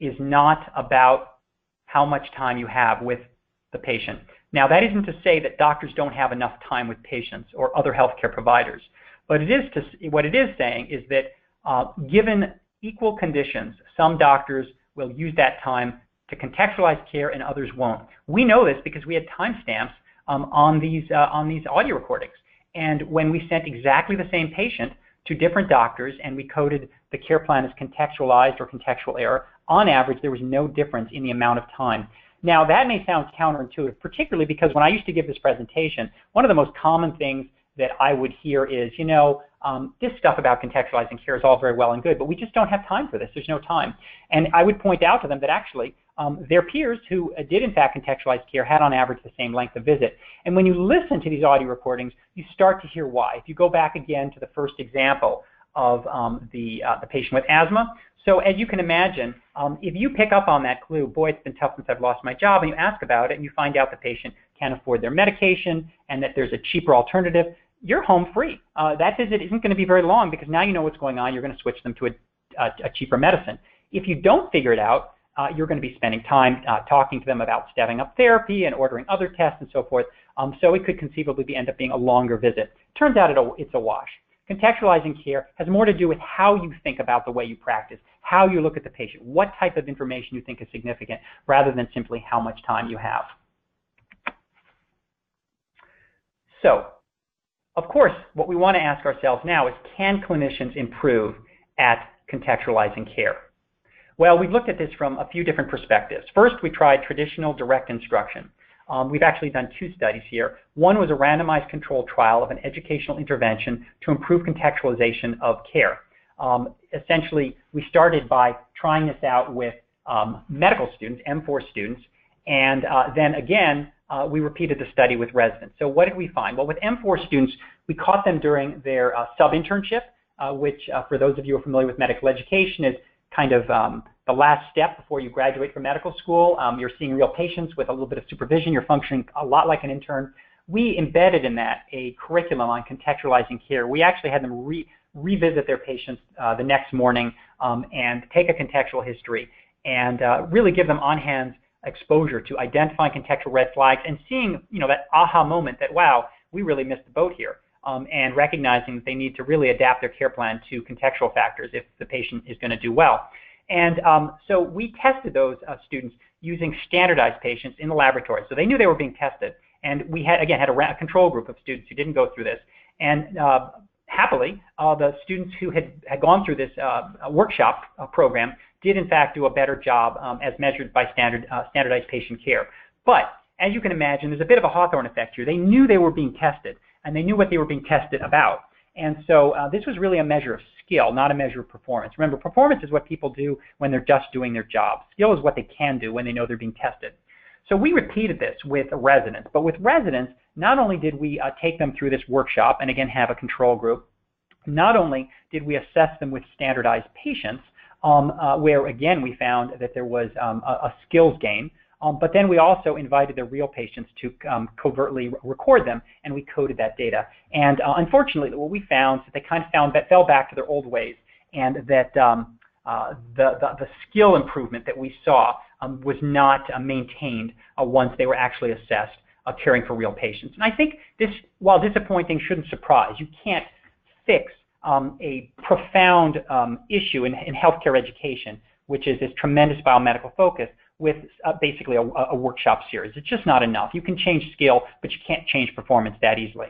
is not about how much time you have with the patient. Now, that isn't to say that doctors don't have enough time with patients or other healthcare providers. But it is to, what it is saying is that uh, given equal conditions, some doctors will use that time to contextualize care and others won't. We know this because we had timestamps um, on these uh, on these audio recordings. And when we sent exactly the same patient to different doctors and we coded the care plan as contextualized or contextual error, on average there was no difference in the amount of time. Now that may sound counterintuitive, particularly because when I used to give this presentation, one of the most common things that I would hear is, you know, um, this stuff about contextualizing care is all very well and good, but we just don't have time for this. There's no time. And I would point out to them that actually um, their peers who did in fact contextualize care had on average the same length of visit. And when you listen to these audio recordings, you start to hear why. If you go back again to the first example of um, the, uh, the patient with asthma, so as you can imagine, um, if you pick up on that clue, boy, it's been tough since I've lost my job, and you ask about it and you find out the patient can't afford their medication and that there's a cheaper alternative, you're home free. Uh, that visit isn't going to be very long because now you know what's going on. You're going to switch them to a, a, a cheaper medicine. If you don't figure it out, uh, you're going to be spending time uh, talking to them about stepping up therapy and ordering other tests and so forth. Um, so it could conceivably be, end up being a longer visit. Turns out it, it's a wash. Contextualizing care has more to do with how you think about the way you practice, how you look at the patient, what type of information you think is significant, rather than simply how much time you have. So, of course, what we want to ask ourselves now is, can clinicians improve at contextualizing care? Well, we've looked at this from a few different perspectives. First, we tried traditional direct instruction. Um, we've actually done two studies here. One was a randomized controlled trial of an educational intervention to improve contextualization of care. Um, essentially, we started by trying this out with um, medical students, M four students, and uh, then again, uh, we repeated the study with residents. So what did we find? Well, with M four students, we caught them during their uh, sub-internship, uh, which uh, for those of you who are familiar with medical education is kind of um, the last step before you graduate from medical school. Um, you're seeing real patients with a little bit of supervision. You're functioning a lot like an intern. We embedded in that a curriculum on contextualizing care. We actually had them re revisit their patients uh, the next morning um, and take a contextual history and uh, really give them on-hand exposure to identifying contextual red flags and seeing, you know, that aha moment that, wow, we really missed the boat here, um, and recognizing that they need to really adapt their care plan to contextual factors if the patient is going to do well. And um, so we tested those uh, students using standardized patients in the laboratory. So they knew they were being tested. And we had, again, had a, ra a control group of students who didn't go through this. And uh, happily, uh, the students who had, had gone through this uh, workshop uh, program did, in fact, do a better job um, as measured by standard, uh, standardized patient care. But as you can imagine, there's a bit of a Hawthorne effect here. They knew they were being tested, and they knew what they were being tested about. And so uh, this was really a measure of skill, not a measure of performance. Remember, performance is what people do when they're just doing their job. Skill is what they can do when they know they're being tested. So we repeated this with residents. But with residents, not only did we uh, take them through this workshop and, again, have a control group, not only did we assess them with standardized patients, um, uh, where, again, we found that there was um, a, a skills gain, um, but then we also invited the real patients to um, covertly record them, and we coded that data. And uh, unfortunately, what we found is that they kind of found that fell back to their old ways, and that um, uh, the, the, the skill improvement that we saw um, was not uh, maintained uh, once they were actually assessed uh, caring for real patients. And I think this, while disappointing, shouldn't surprise. You can't fix Um, a profound um, issue in, in healthcare education, which is this tremendous biomedical focus with uh, basically a, a workshop series. It's just not enough. You can change skill, but you can't change performance that easily.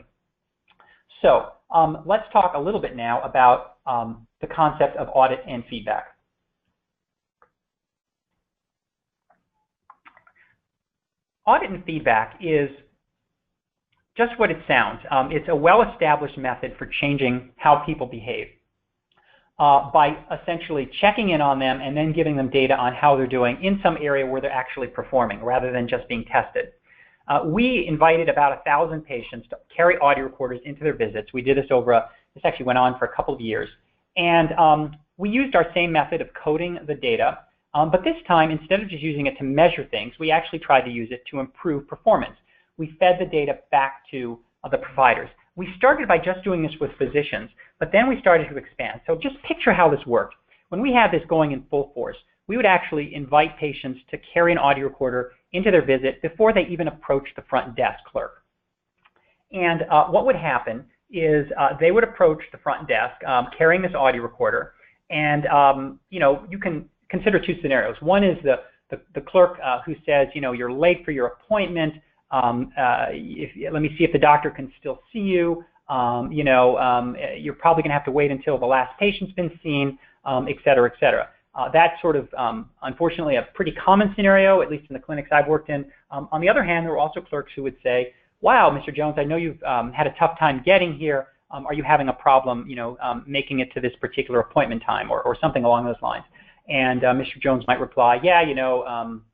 So um, let's talk a little bit now about um, the concept of audit and feedback. Audit and feedback is just what it sounds. Um, it's a well-established method for changing how people behave uh, by essentially checking in on them and then giving them data on how they're doing in some area where they're actually performing rather than just being tested. Uh, we invited about a thousand patients to carry audio recorders into their visits. We did this over a, this actually went on for a couple of years. And um, we used our same method of coding the data Um, but this time, instead of just using it to measure things, we actually tried to use it to improve performance. We fed the data back to uh, the providers. We started by just doing this with physicians, but then we started to expand. So just picture how this worked. When we had this going in full force, we would actually invite patients to carry an audio recorder into their visit before they even approached the front desk clerk. And uh, what would happen is uh, they would approach the front desk um, carrying this audio recorder. And um, you know, you can consider two scenarios. One is the, the, the clerk uh, who says, you know, you're late for your appointment. Um, uh, if, let me see if the doctor can still see you. Um, you know, um, you're probably going to have to wait until the last patient's been seen, um, et cetera, et cetera. Uh, that's sort of, um, unfortunately, a pretty common scenario, at least in the clinics I've worked in. Um, on the other hand, there were also clerks who would say, wow, Mister Jones, I know you've um, had a tough time getting here. Um, are you having a problem, you know, um, making it to this particular appointment time, or, or something along those lines? And uh, Mister Jones might reply, yeah, you know, um,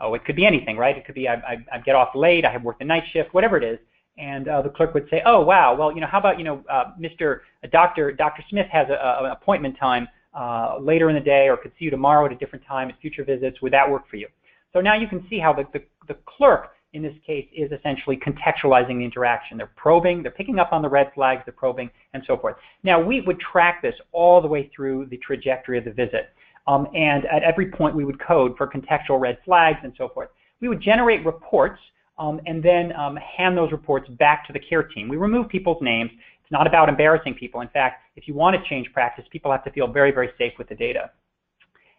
oh, it could be anything, right? It could be I, I, I get off late, I have worked a night shift, whatever it is. And uh, the clerk would say, oh, wow, well, you know, how about, you know, uh, Mister Uh, Doctor Doctor Smith has a, a, an appointment time uh, later in the day, or could see you tomorrow at a different time at future visits. Would that work for you? So now you can see how the, the, the clerk in this case is essentially contextualizing the interaction. They're probing, they're picking up on the red flags, they're probing, and so forth. Now, we would track this all the way through the trajectory of the visit. Um, and at every point, we would code for contextual red flags and so forth. We would generate reports um, and then um, hand those reports back to the care team. We remove people's names. It's not about embarrassing people. In fact, if you want to change practice, people have to feel very, very safe with the data.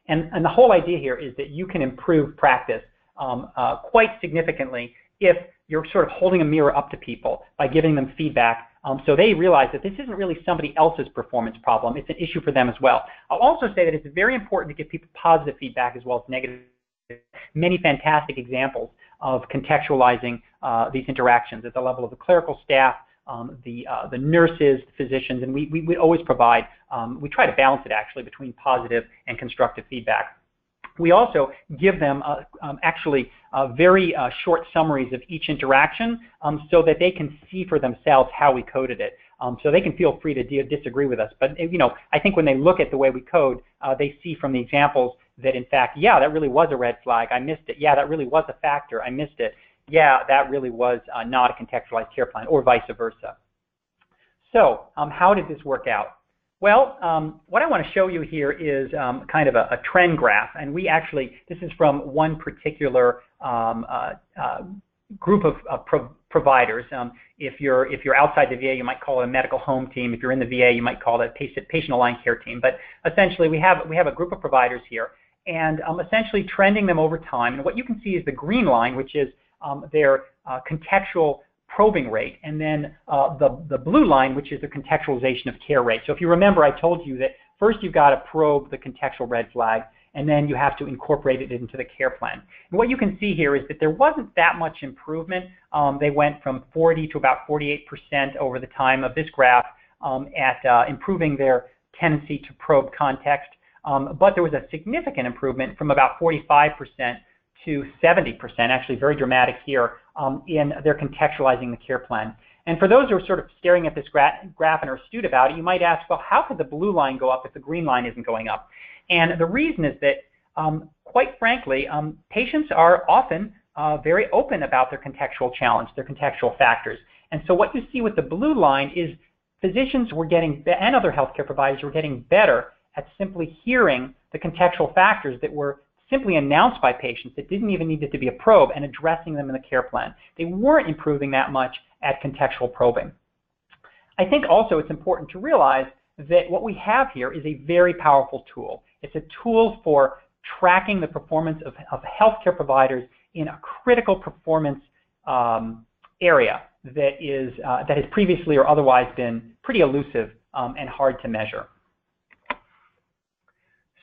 And, and the whole idea here is that you can improve practice um, uh, quite significantly if you're sort of holding a mirror up to people by giving them feedback. Um, so they realize that this isn't really somebody else's performance problem. It's an issue for them as well. I'll also say that it's very important to give people positive feedback as well as negative. Many fantastic examples of contextualizing uh, these interactions at the level of the clerical staff, um, the, uh, the nurses, the physicians, and we, we, we always provide, um, we try to balance it actually between positive and constructive feedback. We also give them uh, um, actually uh, very uh, short summaries of each interaction um, so that they can see for themselves how we coded it. Um, so they can feel free to de disagree with us. But, you know, I think when they look at the way we code, uh, they see from the examples that, in fact, yeah, that really was a red flag. I missed it. Yeah, that really was a factor. I missed it. Yeah, that really was uh, not a contextualized care plan, or vice versa. So um, how did this work out? Well, um, what I want to show you here is um, kind of a, a trend graph, and we actually, this is from one particular um, uh, uh, group of uh, pro providers. Um, if you're if you're outside the V A, you might call it a medical home team. If you're in the V A, you might call it a patient-aligned care team. But essentially, we have we have a group of providers here, and um, essentially trending them over time. And what you can see is the green line, which is um, their uh, contextual probing rate, and then uh, the, the blue line, which is the contextualization of care rate. So if you remember, I told you that first you've got to probe the contextual red flag, and then you have to incorporate it into the care plan. And what you can see here is that there wasn't that much improvement. Um, they went from forty to about forty-eight percent over the time of this graph um, at uh, improving their tendency to probe context, um, but there was a significant improvement from about forty-five percent to seventy percent, actually very dramatic here, um, in their contextualizing the care plan. And for those who are sort of staring at this gra graph and are astute about it, you might ask, well, how could the blue line go up if the green line isn't going up? And the reason is that, um, quite frankly, um, patients are often uh, very open about their contextual challenge, their contextual factors. And so what you see with the blue line is physicians were getting, and other healthcare providers were getting better at simply hearing the contextual factors that were simply announced by patients that didn't even need it to be a probe, and addressing them in the care plan. They weren't improving that much at contextual probing. I think also it's important to realize that what we have here is a very powerful tool. It's a tool for tracking the performance of, of healthcare providers in a critical performance um, area that is uh, that has previously or otherwise been pretty elusive um, and hard to measure.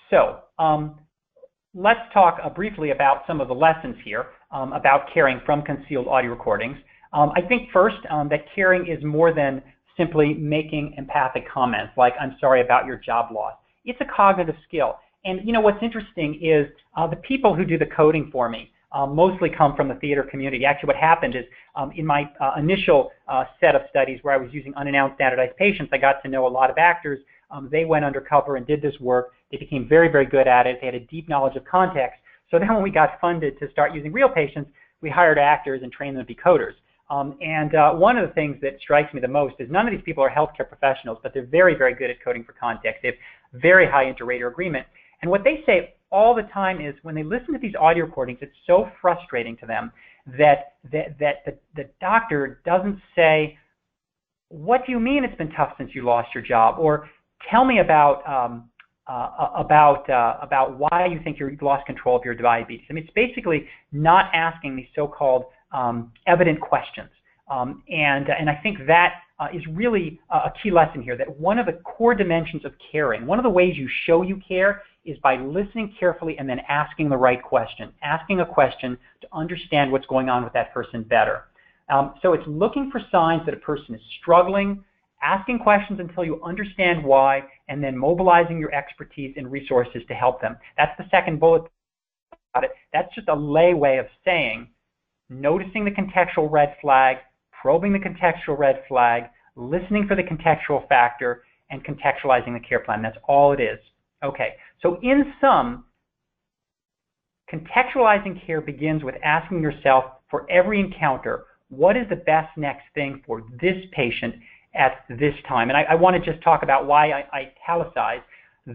So. Um, Let's talk uh, briefly about some of the lessons here um, about caring from concealed audio recordings. Um, I think first um, that caring is more than simply making empathic comments like, I'm sorry about your job loss. It's a cognitive skill. And you know what's interesting is uh, the people who do the coding for me uh, mostly come from the theater community. Actually what happened is um, in my uh, initial uh, set of studies where I was using unannounced standardized patients, I got to know a lot of actors Um, they went undercover and did this work. They became very, very good at it. They had a deep knowledge of context. So then when we got funded to start using real patients, we hired actors and trained them to be coders. Um, and uh, one of the things that strikes me the most is none of these people are healthcare professionals, but they're very, very good at coding for context. They have very high inter-rater agreement. And what they say all the time is when they listen to these audio recordings, it's so frustrating to them that, that, that the, the doctor doesn't say, what do you mean it's been tough since you lost your job? Or tell me about, um, uh, about, uh, about why you think you lost control of your diabetes. I mean, it's basically not asking these so-called Um, evident questions, um, and and I think that uh, is really a key lesson here. That one of the core dimensions of caring, one of the ways you show you care, is by listening carefully and then asking the right question, asking a question to understand what's going on with that person better. Um, so it's looking for signs that a person is struggling, asking questions until you understand why, and then mobilizing your expertise and resources to help them. That's the second bullet about it. That's just a lay way of saying, noticing the contextual red flag, probing the contextual red flag, listening for the contextual factor, and contextualizing the care plan. That's all it is. Okay, so in sum, contextualizing care begins with asking yourself for every encounter, what is the best next thing for this patient at this time? And I, I want to just talk about why I, I italicize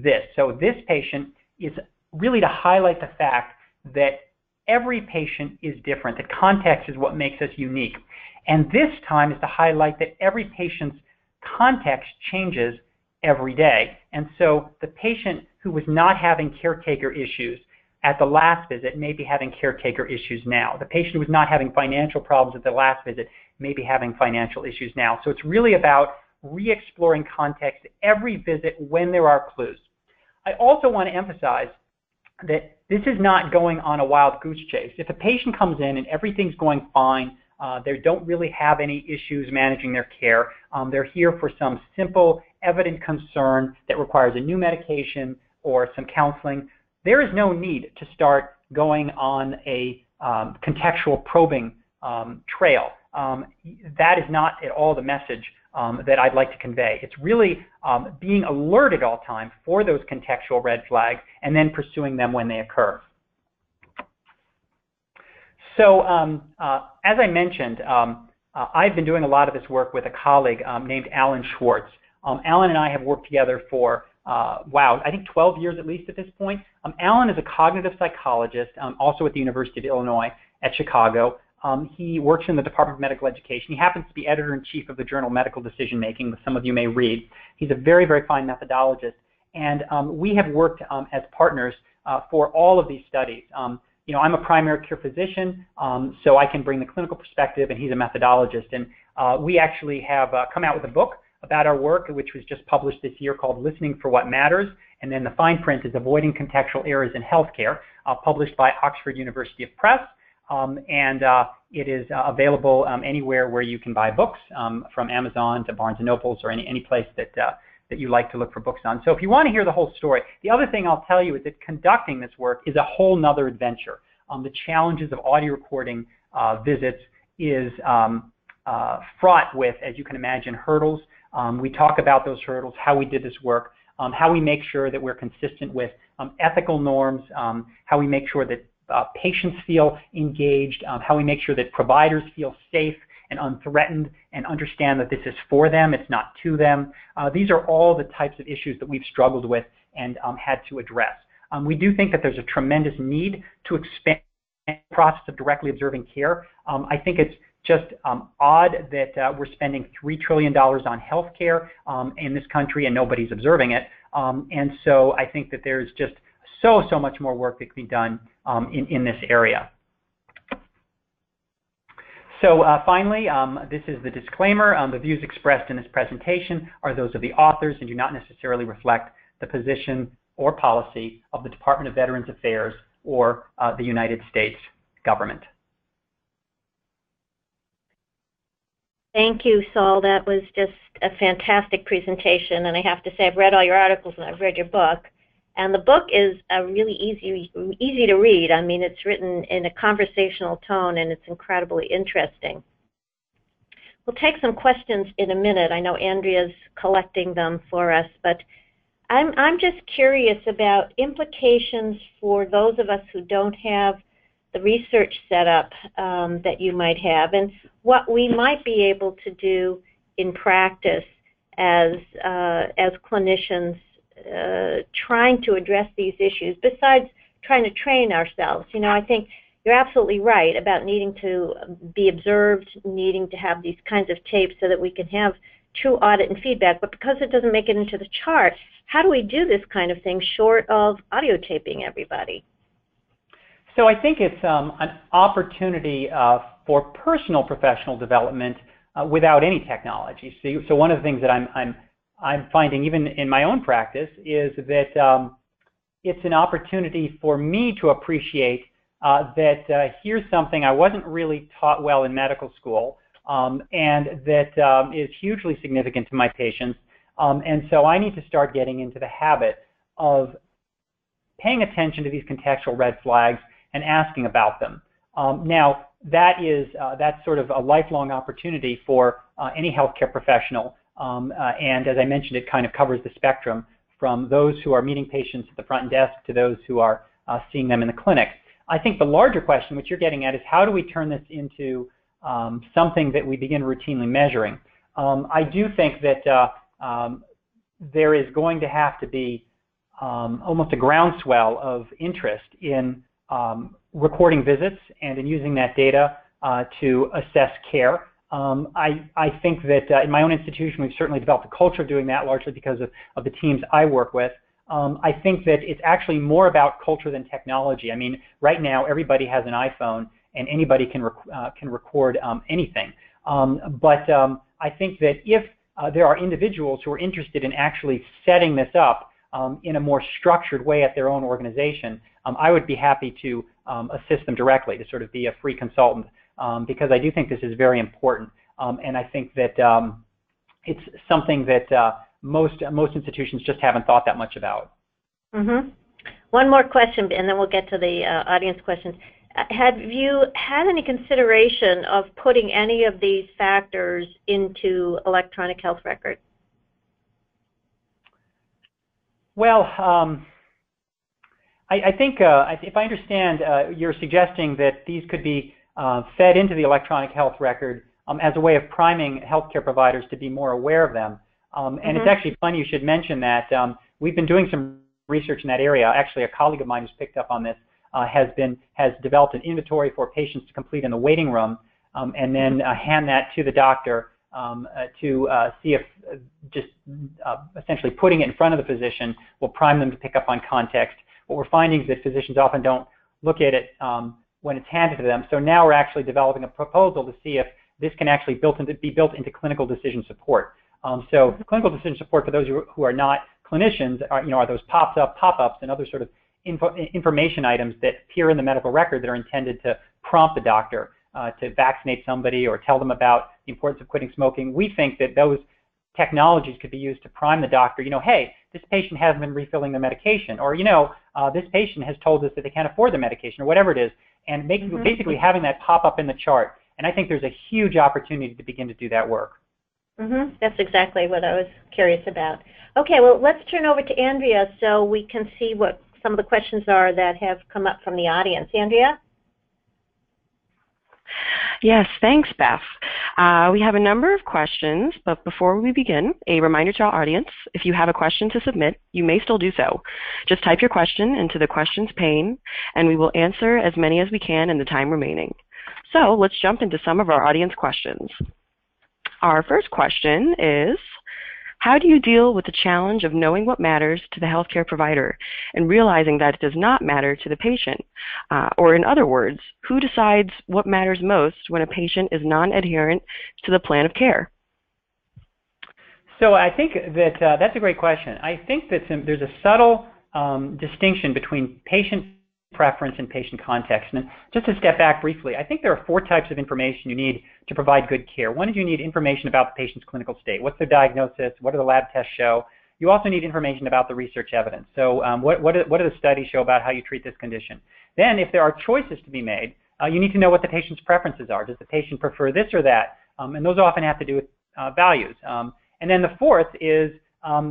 this. So this patient is really to highlight the fact that every patient is different. The context is what makes us unique. And this time is to highlight that every patient's context changes every day. And so the patient who was not having caretaker issues at the last visit may be having caretaker issues now. The patient who was not having financial problems at the last visit may be having financial issues now. So it's really about re-exploring context every visit when there are clues. I also want to emphasize that this is not going on a wild goose chase. If a patient comes in and everything's going fine, uh, they don't really have any issues managing their care, um, they're here for some simple, evident concern that requires a new medication or some counseling, there is no need to start going on a um, contextual probing um, trail. Um, that is not at all the message um, that I'd like to convey. It's really um, being alert at all times for those contextual red flags and then pursuing them when they occur. So um, uh, as I mentioned, um, uh, I've been doing a lot of this work with a colleague um, named Alan Schwartz. Um, Alan and I have worked together for, uh, wow, I think twelve years at least at this point. Um, Alan is a cognitive psychologist, um, also at the University of Illinois at Chicago. Um, he works in the Department of Medical Education. He happens to be editor-in-chief of the journal Medical Decision Making, which some of you may read. He's a very, very fine methodologist. And um, we have worked um, as partners uh, for all of these studies. Um, you know, I'm a primary care physician, um, so I can bring the clinical perspective, and he's a methodologist. And uh, we actually have uh, come out with a book about our work, which was just published this year, called Listening for What Matters. And then the fine print is Avoiding Contextual Errors in Healthcare, uh, published by Oxford University Press. Um, and uh, it is uh, available um, anywhere where you can buy books, um, from Amazon to Barnes and Nobles or any, any place that, uh, that you like to look for books on. So if you want to hear the whole story, the other thing I'll tell you is that conducting this work is a whole nother adventure. Um, the challenges of audio recording uh, visits is um, uh, fraught with, as you can imagine, hurdles. Um, we talk about those hurdles, how we did this work, um, how we make sure that we're consistent with um, ethical norms, um, how we make sure that Uh, patients feel engaged, um, how we make sure that providers feel safe and unthreatened and understand that this is for them, it's not to them. Uh, these are all the types of issues that we've struggled with and um, had to address. Um, we do think that there's a tremendous need to expand the process of directly observing care. Um, I think it's just um, odd that uh, we're spending three trillion dollars on healthcare um, in this country and nobody's observing it. Um, and so I think that there's just so, so much more work that can be done um, in, in this area. So uh, finally, um, this is the disclaimer. Um, the views expressed in this presentation are those of the authors and do not necessarily reflect the position or policy of the Department of Veterans Affairs or uh, the United States government. Thank you, Saul. That was just a fantastic presentation. And I have to say, I've read all your articles and I've read your book. And the book is uh, really easy, easy to read. I mean, it's written in a conversational tone, and it's incredibly interesting. We'll take some questions in a minute. I know Andrea's collecting them for us, but I'm, I'm just curious about implications for those of us who don't have the research setup um, that you might have, and what we might be able to do in practice as, uh, as clinicians uh, trying to address these issues, besides trying to train ourselves. You know, I think you're absolutely right about needing to be observed, needing to have these kinds of tapes so that we can have true audit and feedback, but because it doesn't make it into the chart, how do we do this kind of thing short of audio taping everybody? So I think it's um, an opportunity uh, for personal professional development uh, without any technology. So, you, so one of the things that I'm, I'm, I'm finding even in my own practice is that um, it's an opportunity for me to appreciate uh, that uh, here's something I wasn't really taught well in medical school, Um, and that um, is hugely significant to my patients. Um, and so I need to start getting into the habit of paying attention to these contextual red flags and asking about them. Um, now, that is uh, that's sort of a lifelong opportunity for uh, any healthcare professional. Um, uh, and as I mentioned, it kind of covers the spectrum from those who are meeting patients at the front desk to those who are uh, seeing them in the clinic. I think the larger question, which you're getting at, is how do we turn this into Um, something that we begin routinely measuring. Um, I do think that uh, um, there is going to have to be um, almost a groundswell of interest in um, recording visits and in using that data uh, to assess care. Um, I, I think that uh, in my own institution we've certainly developed a culture of doing that, largely because of, of the teams I work with. Um, I think that it's actually more about culture than technology. I mean, right now everybody has an iPhone, and anybody can rec uh, can record um, anything. Um, but um, I think that if uh, there are individuals who are interested in actually setting this up um, in a more structured way at their own organization, um, I would be happy to um, assist them directly, to sort of be a free consultant, um, because I do think this is very important. Um, and I think that um, it's something that uh, most, uh, most institutions just haven't thought that much about. Mm-hmm. One more question, and then we'll get to the uh, audience questions. Have you had any consideration of putting any of these factors into electronic health record? Well, um, I, I think uh, if I understand, uh, you're suggesting that these could be uh, fed into the electronic health record um, as a way of priming healthcare providers to be more aware of them. Um, and mm-hmm. It's actually funny you should mention that. Um, we've been doing some research in that area. Actually, a colleague of mine who's picked up on this Uh, has been has developed an inventory for patients to complete in the waiting room, um, and then uh, hand that to the doctor um, uh, to uh, see if uh, just uh, essentially putting it in front of the physician will prime them to pick up on context. What we're finding is that physicians often don't look at it um, when it's handed to them. So now we're actually developing a proposal to see if this can actually built into, be built into clinical decision support. Um, so clinical decision support, for those who, who are not clinicians, are, you know, are those pop-up pop-ups and other sort of Info, information items that appear in the medical record that are intended to prompt the doctor uh, to vaccinate somebody or tell them about the importance of quitting smoking. We think that those technologies could be used to prime the doctor, you know, hey, this patient hasn't been refilling their medication, or, you know, uh, this patient has told us that they can't afford the medication, or whatever it is, and make, mm-hmm. basically having that pop up in the chart. And I think there's a huge opportunity to begin to do that work. Mm-hmm. That's exactly what I was curious about. Okay, well, let's turn over to Andrea so we can see what some of the questions are that have come up from the audience. Andrea? Yes, thanks, Beth. Uh, we have a number of questions, but before we begin, a reminder to our audience, if you have a question to submit, you may still do so. Just type your question into the questions pane, and we will answer as many as we can in the time remaining. So let's jump into some of our audience questions. Our first question is, how do you deal with the challenge of knowing what matters to the healthcare provider and realizing that it does not matter to the patient? Uh, or in other words, who decides what matters most when a patient is non-adherent to the plan of care? So I think that uh, that's a great question. I think that some, there's a subtle um, distinction between patient preference and patient context. And just to step back briefly, I think there are four types of information you need to provide good care. One is you need information about the patient's clinical state. What's their diagnosis? What do the lab tests show? You also need information about the research evidence. So um, what, what, do, what do the studies show about how you treat this condition? Then if there are choices to be made, uh, you need to know what the patient's preferences are. Does the patient prefer this or that? Um, and those often have to do with uh, values. Um, and then the fourth is um,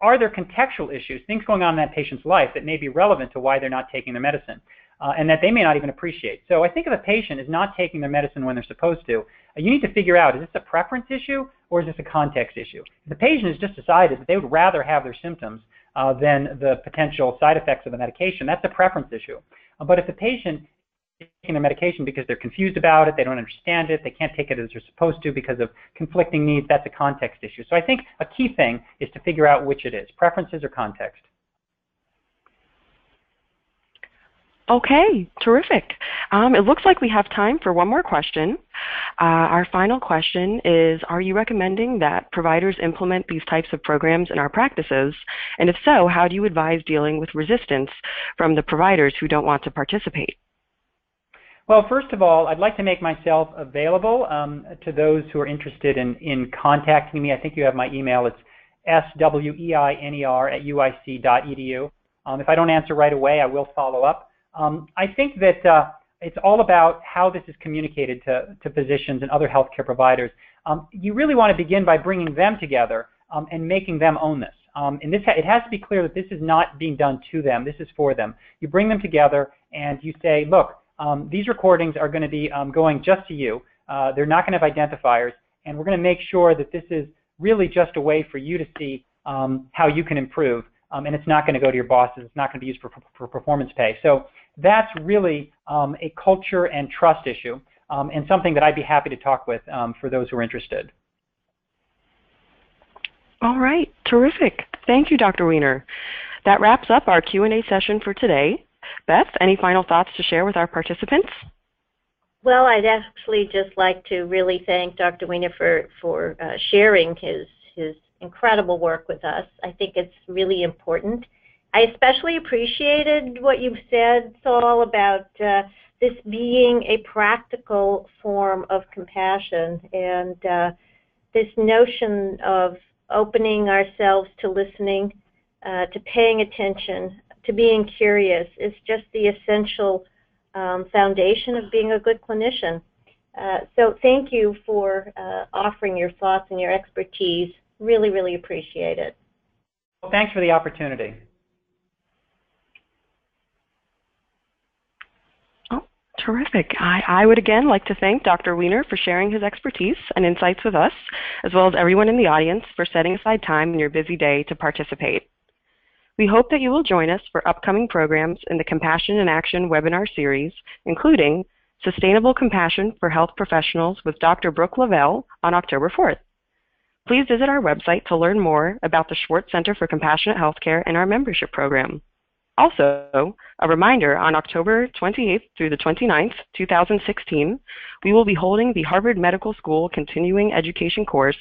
are there contextual issues, things going on in that patient's life that may be relevant to why they're not taking their medicine, uh, and that they may not even appreciate. So I think if a patient is not taking their medicine when they're supposed to, you need to figure out, is this a preference issue or is this a context issue? If the patient has just decided that they would rather have their symptoms uh, than the potential side effects of the medication, that's a preference issue. Uh, but if the patient is taking their medication because they're confused about it, they don't understand it, they can't take it as they're supposed to because of conflicting needs, that's a context issue. So I think a key thing is to figure out which it is, preferences or context. Okay, terrific. Um, it looks like we have time for one more question. Uh, our final question is, are you recommending that providers implement these types of programs in our practices? And if so, how do you advise dealing with resistance from the providers who don't want to participate? Well, first of all, I'd like to make myself available um, to those who are interested in, in contacting me. I think you have my email. It's s w e i n e r at u i c dot e d u. Um, if I don't answer right away, I will follow up. Um, I think that uh, it's all about how this is communicated to, to physicians and other healthcare providers. Um, you really want to begin by bringing them together um, and making them own this. Um, and this ha it has to be clear that this is not being done to them. This is for them. You bring them together and you say, look, um, these recordings are going to be um, going just to you. Uh, they're not going to have identifiers. And we're going to make sure that this is really just a way for you to see um, how you can improve. Um, and it's not going to go to your bosses. It's not going to be used for, for performance pay. So that's really um, a culture and trust issue, um, and something that I'd be happy to talk with um, for those who are interested. All right. Terrific. Thank you, Doctor Weiner. That wraps up our Q and A session for today. Beth, any final thoughts to share with our participants? Well, I'd actually just like to really thank Doctor Weiner for, for uh, sharing his, his incredible work with us. I think it's really important. I especially appreciated what you've said, Saul, about uh, this being a practical form of compassion, and uh, this notion of opening ourselves to listening, uh, to paying attention, to being curious is just the essential um, foundation of being a good clinician. Uh, so thank you for uh, offering your thoughts and your expertise. Really, really appreciate it. Well, thanks for the opportunity. Oh, terrific. I, I would again like to thank Doctor Weiner for sharing his expertise and insights with us, as well as everyone in the audience for setting aside time in your busy day to participate. We hope that you will join us for upcoming programs in the Compassion in Action webinar series, including Sustainable Compassion for Health Professionals with Doctor Brooke Lavelle on October fourth. Please visit our website to learn more about the Schwartz Center for Compassionate Healthcare and our membership program. Also, a reminder, on October twenty-eighth through the twenty-ninth, two thousand sixteen, we will be holding the Harvard Medical School Continuing Education course,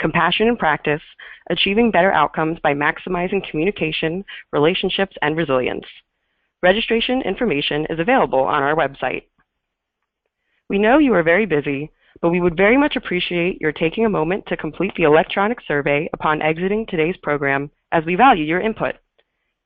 Compassion in Practice, Achieving Better Outcomes by Maximizing Communication, Relationships, and Resilience. Registration information is available on our website. We know you are very busy, but we would very much appreciate your taking a moment to complete the electronic survey upon exiting today's program, as we value your input.